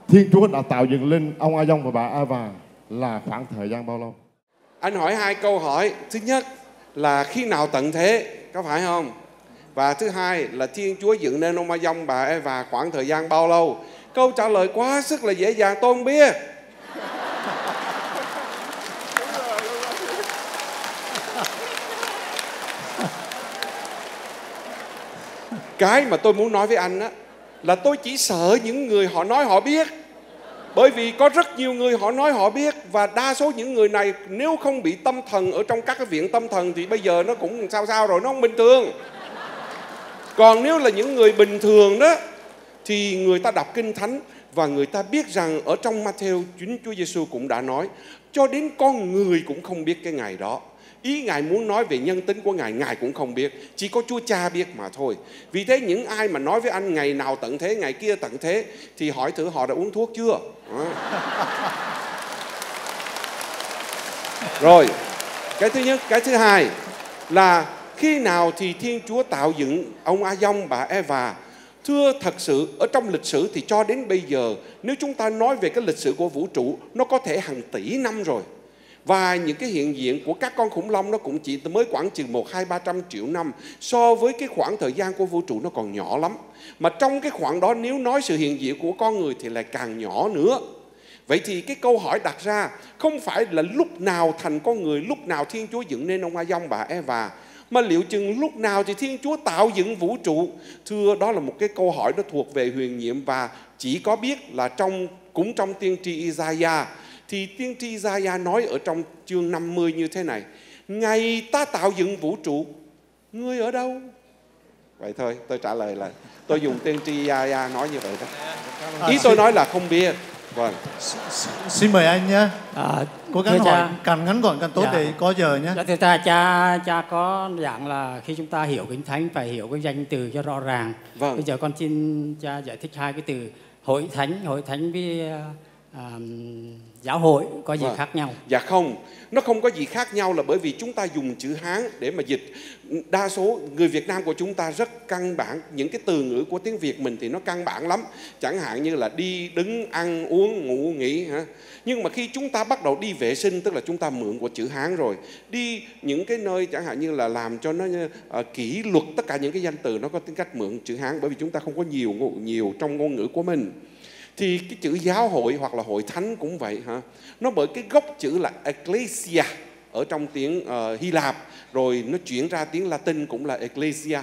Thiên Chúa đã tạo dựng lên ông Adam và bà Ava là khoảng thời gian bao lâu? Anh hỏi hai câu hỏi. Thứ nhất là khi nào tận thế, có phải không? Và thứ hai là Thiên Chúa dựng nên ông Adam bà Ava khoảng thời gian bao lâu? Câu trả lời quá sức là dễ dàng, tôi không biết. Cái mà tôi muốn nói với anh á là tôi chỉ sợ những người họ nói họ biết. Bởi vì có rất nhiều người họ nói họ biết, và đa số những người này nếu không bị tâm thần ở trong các cái viện tâm thần thì bây giờ nó cũng sao rồi, nó không bình thường. Còn nếu là những người bình thường đó thì người ta đọc Kinh Thánh và người ta biết rằng ở trong Matthew, chính Chúa Giêsu cũng đã nói cho đến con người cũng không biết cái ngày đó. Ý Ngài muốn nói về nhân tính của Ngài, Ngài cũng không biết. Chỉ có Chúa Cha biết mà thôi. Vì thế những ai mà nói với anh ngày nào tận thế, ngày kia tận thế, thì hỏi thử họ đã uống thuốc chưa? Rồi, cái thứ nhất. Cái thứ hai là khi nào thì Thiên Chúa tạo dựng ông A-dông, bà Eva? Thưa thật sự, ở trong lịch sử thì cho đến bây giờ, nếu chúng ta nói về cái lịch sử của vũ trụ, nó có thể hàng tỷ năm rồi. Và những cái hiện diện của các con khủng long nó cũng chỉ mới khoảng chừng 100–200–300 triệu năm. So với cái khoảng thời gian của vũ trụ nó còn nhỏ lắm. Mà trong cái khoảng đó nếu nói sự hiện diện của con người thì lại càng nhỏ nữa. Vậy thì cái câu hỏi đặt ra không phải là lúc nào thành con người, lúc nào Thiên Chúa dựng nên ông A-dông bà Eva, mà liệu chừng lúc nào thì Thiên Chúa tạo dựng vũ trụ. Thưa, đó là một cái câu hỏi nó thuộc về huyền nhiệm, và chỉ có biết là cũng trong tiên tri Isaiah. Thì tiên tri Zaya nói ở trong chương 50 như thế này: ngày ta tạo dựng vũ trụ, ngươi ở đâu? Vậy thôi, tôi trả lời là tôi dùng tiên tri Zaya nói như vậy đó. Ý tôi nói là không biết. Vâng. Xin mời anh nhé. Cố gắng hỏi càng ngắn gọn càng tốt để có giờ nhé. Thưa cha có giảng là khi chúng ta hiểu Kinh Thánh phải hiểu cái danh từ cho rõ ràng. Vâng. Bây giờ con xin cha giải thích hai cái từ hội thánh với giáo hội có gì khác nhau? Dạ không, nó không có gì khác nhau, là bởi vì chúng ta dùng chữ Hán để mà dịch. Đa số người Việt Nam của chúng ta rất căn bản, những cái từ ngữ của tiếng Việt mình thì nó căn bản lắm. Chẳng hạn như là đi, đứng, ăn, uống, ngủ, nghỉ. Nhưng mà khi chúng ta bắt đầu đi vệ sinh, tức là chúng ta mượn của chữ Hán rồi. Đi những cái nơi chẳng hạn như là làm cho nó kỷ luật, tất cả những cái danh từ nó có tính cách mượn chữ Hán, bởi vì chúng ta không có nhiều trong ngôn ngữ của mình. Thì cái chữ giáo hội hoặc là hội thánh cũng vậy hả? Nó bởi cái gốc chữ là Ecclesia ở trong tiếng Hy Lạp, rồi nó chuyển ra tiếng Latin cũng là Ecclesia,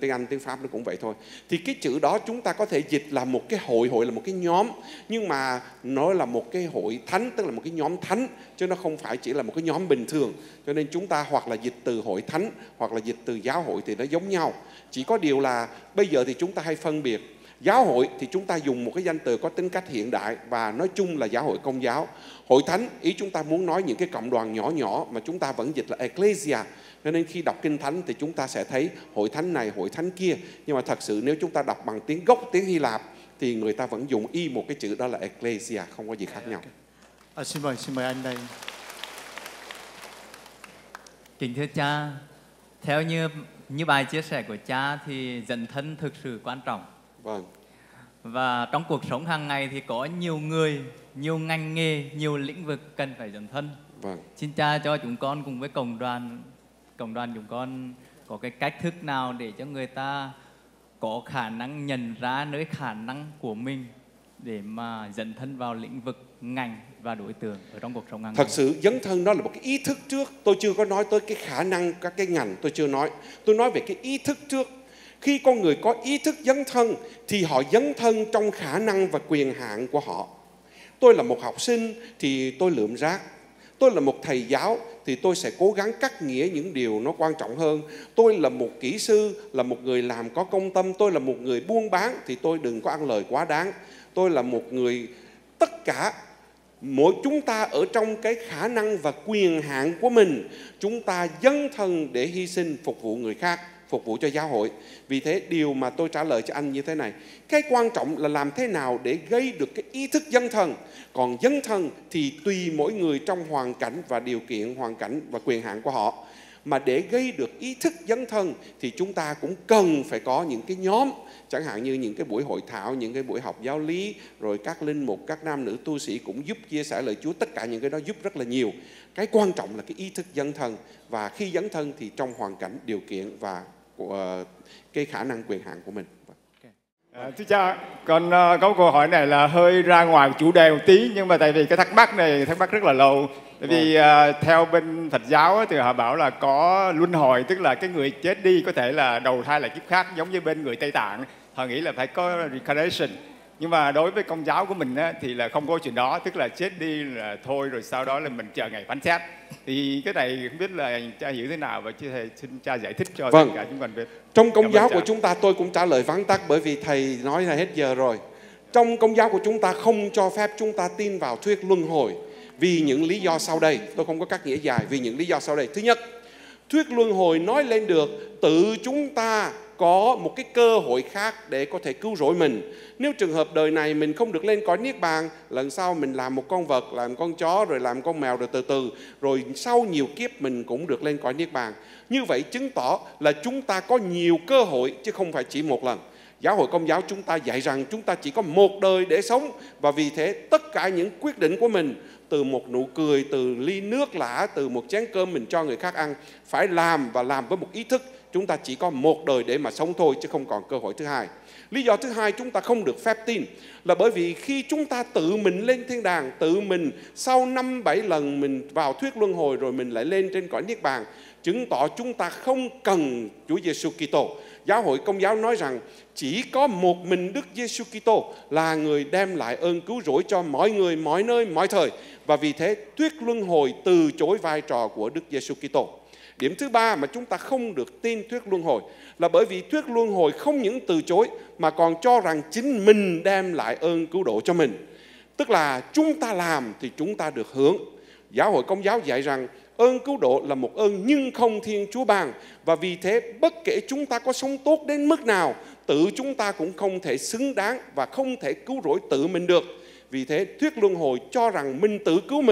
tiếng Anh, tiếng Pháp nó cũng vậy thôi. Thì cái chữ đó chúng ta có thể dịch là một cái hội là một cái nhóm, nhưng mà nó là một cái hội thánh, tức là một cái nhóm thánh, chứ nó không phải chỉ là một cái nhóm bình thường. Cho nên chúng ta hoặc là dịch từ hội thánh hoặc là dịch từ giáo hội thì nó giống nhau. Chỉ có điều là bây giờ thì chúng ta hay phân biệt. Giáo hội thì chúng ta dùng một cái danh từ có tính cách hiện đại và nói chung là giáo hội công giáo. Hội thánh, ý chúng ta muốn nói những cái cộng đoàn nhỏ mà chúng ta vẫn dịch là Ecclesia. Cho nên khi đọc Kinh Thánh thì chúng ta sẽ thấy hội thánh này, hội thánh kia. Nhưng mà thật sự nếu chúng ta đọc bằng tiếng gốc, tiếng Hy Lạp thì người ta vẫn dùng y một cái chữ đó là Ecclesia, không có gì khác nhau. Xin mời anh đây. Kính thưa cha, theo như bài chia sẻ của cha thì dấn thân thực sự quan trọng. Vâng. Và trong cuộc sống hàng ngày thì có nhiều người, nhiều ngành nghề, nhiều lĩnh vực cần phải dấn thân. Vâng. Xin cha cho chúng con cùng với cộng đoàn chúng con có cái cách thức nào để cho người ta có khả năng nhận ra nơi khả năng của mình để mà dấn thân vào lĩnh vực, ngành và đối tượng ở trong cuộc sống hàng ngày. Thật sự dấn thân đó là một cái ý thức trước. Tôi chưa có nói tới cái khả năng các cái ngành, tôi chưa nói. Tôi nói về cái ý thức trước. Khi con người có ý thức dấn thân thì họ dấn thân trong khả năng và quyền hạn của họ. Tôi là một học sinh thì tôi lượm rác. Tôi là một thầy giáo thì tôi sẽ cố gắng cắt nghĩa những điều nó quan trọng hơn. Tôi là một kỹ sư, là một người làm có công tâm. Tôi là một người buôn bán thì tôi đừng có ăn lời quá đáng. Tôi là một người tất cả. Mỗi chúng ta ở trong cái khả năng và quyền hạn của mình, chúng ta dấn thân để hy sinh phục vụ người khác, phục vụ cho giáo hội. Vì thế điều mà tôi trả lời cho anh như thế này: cái quan trọng là làm thế nào để gây được cái ý thức dấn thân. Còn dấn thân thì tùy mỗi người trong hoàn cảnh và điều kiện, hoàn cảnh và quyền hạn của họ. Mà để gây được ý thức dấn thân thì chúng ta cũng cần phải có những cái nhóm, chẳng hạn như những cái buổi hội thảo, những cái buổi học giáo lý, rồi các linh mục, các nam nữ tu sĩ cũng giúp chia sẻ lời Chúa. Tất cả những cái đó giúp rất là nhiều. Cái quan trọng là cái ý thức dấn thân, và khi dấn thân thì trong hoàn cảnh, điều kiện và của cái khả năng quyền hạn của mình. Thưa cha, con có câu hỏi này là hơi ra ngoài chủ đề một tí, nhưng mà tại vì cái thắc mắc này rất là lâu. Tại vì theo bên Phật giáo thì họ bảo là có luân hồi, tức là cái người chết đi có thể là đầu thai lại kiếp khác, giống như bên người Tây Tạng họ nghĩ là phải có reincarnation. Nhưng mà đối với Công giáo của mình thì là không có chuyện đó, tức là chết đi là thôi, rồi sau đó là mình chờ ngày phán xét. Thì cái này không biết là cha hiểu thế nào và xin cha giải thích cho tất cả chúng con biết. Trong Công giáo của chúng ta, tôi cũng trả lời vắn tắt bởi vì thầy nói là hết giờ rồi. Trong Công giáo của chúng ta không cho phép chúng ta tin vào thuyết luân hồi. vì những lý do sau đây. Tôi không có cắt nghĩa dài, vì những lý do sau đây. Thứ nhất, thuyết luân hồi nói lên được tự chúng ta có một cái cơ hội khác để có thể cứu rỗi mình. Nếu trường hợp đời này mình không được lên cõi Niết Bàn, lần sau mình làm một con vật, làm con chó, rồi làm con mèo, rồi từ từ, rồi sau nhiều kiếp mình cũng được lên cõi Niết Bàn. Như vậy chứng tỏ là chúng ta có nhiều cơ hội chứ không phải chỉ một lần. Giáo hội Công giáo chúng ta dạy rằng chúng ta chỉ có một đời để sống, và vì thế tất cả những quyết định của mình, từ một nụ cười, từ ly nước lã, từ một chén cơm mình cho người khác ăn, phải làm và làm với một ý thức chúng ta chỉ có một đời để mà sống thôi, chứ không còn cơ hội thứ hai. Lý do thứ hai chúng ta không được phép tin là bởi vì khi chúng ta tự mình lên thiên đàng, tự mình sau 5-7 lần mình vào thuyết luân hồi rồi mình lại lên trên cõi Niết Bàn, chứng tỏ chúng ta không cần Chúa Giêsu Kitô. Giáo hội Công giáo nói rằng chỉ có một mình Đức Giêsu Kitô là người đem lại ơn cứu rỗi cho mọi người, mọi nơi, mọi thời, và vì thế thuyết luân hồi từ chối vai trò của Đức Giêsu Kitô. Điểm thứ ba mà chúng ta không được tin thuyết luân hồi là bởi vì thuyết luân hồi không những từ chối mà còn cho rằng chính mình đem lại ơn cứu độ cho mình. Tức là chúng ta làm thì chúng ta được hưởng. Giáo hội Công giáo dạy rằng ơn cứu độ là một ơn nhưng không Thiên Chúa ban, và vì thế bất kể chúng ta có sống tốt đến mức nào, tự chúng ta cũng không thể xứng đáng và không thể cứu rỗi tự mình được. Vì thế thuyết luân hồi cho rằng mình tự cứu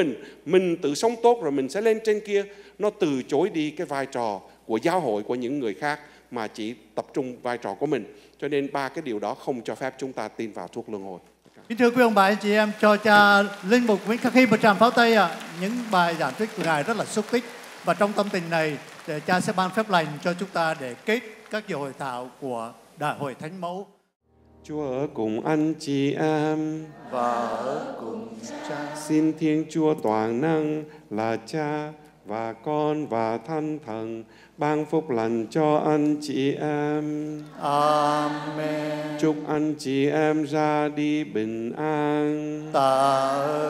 mình tự sống tốt rồi mình sẽ lên trên kia. Nó từ chối đi cái vai trò của giáo hội, của những người khác, mà chỉ tập trung vai trò của mình. Cho nên ba cái điều đó không cho phép chúng ta tin vào thuốc luân hồi. Kính thưa quý ông bà anh chị em, cho cha Linh Mục Nguyễn Khắc Hy một tràng pháo tay ạ. Những bài giảng thuyết của Ngài rất là xúc tích, và trong tâm tình này cha sẽ ban phép lành cho chúng ta để kết các giờ hội thảo của Đại hội Thánh Mẫu. Chúa ở cùng anh chị em và ở cùng cha. Xin Thiên Chúa toàn năng là Cha và Con và Thánh Thần ban phúc lành cho anh chị em. Amen. Chúc anh chị em ra đi bình an. Tạ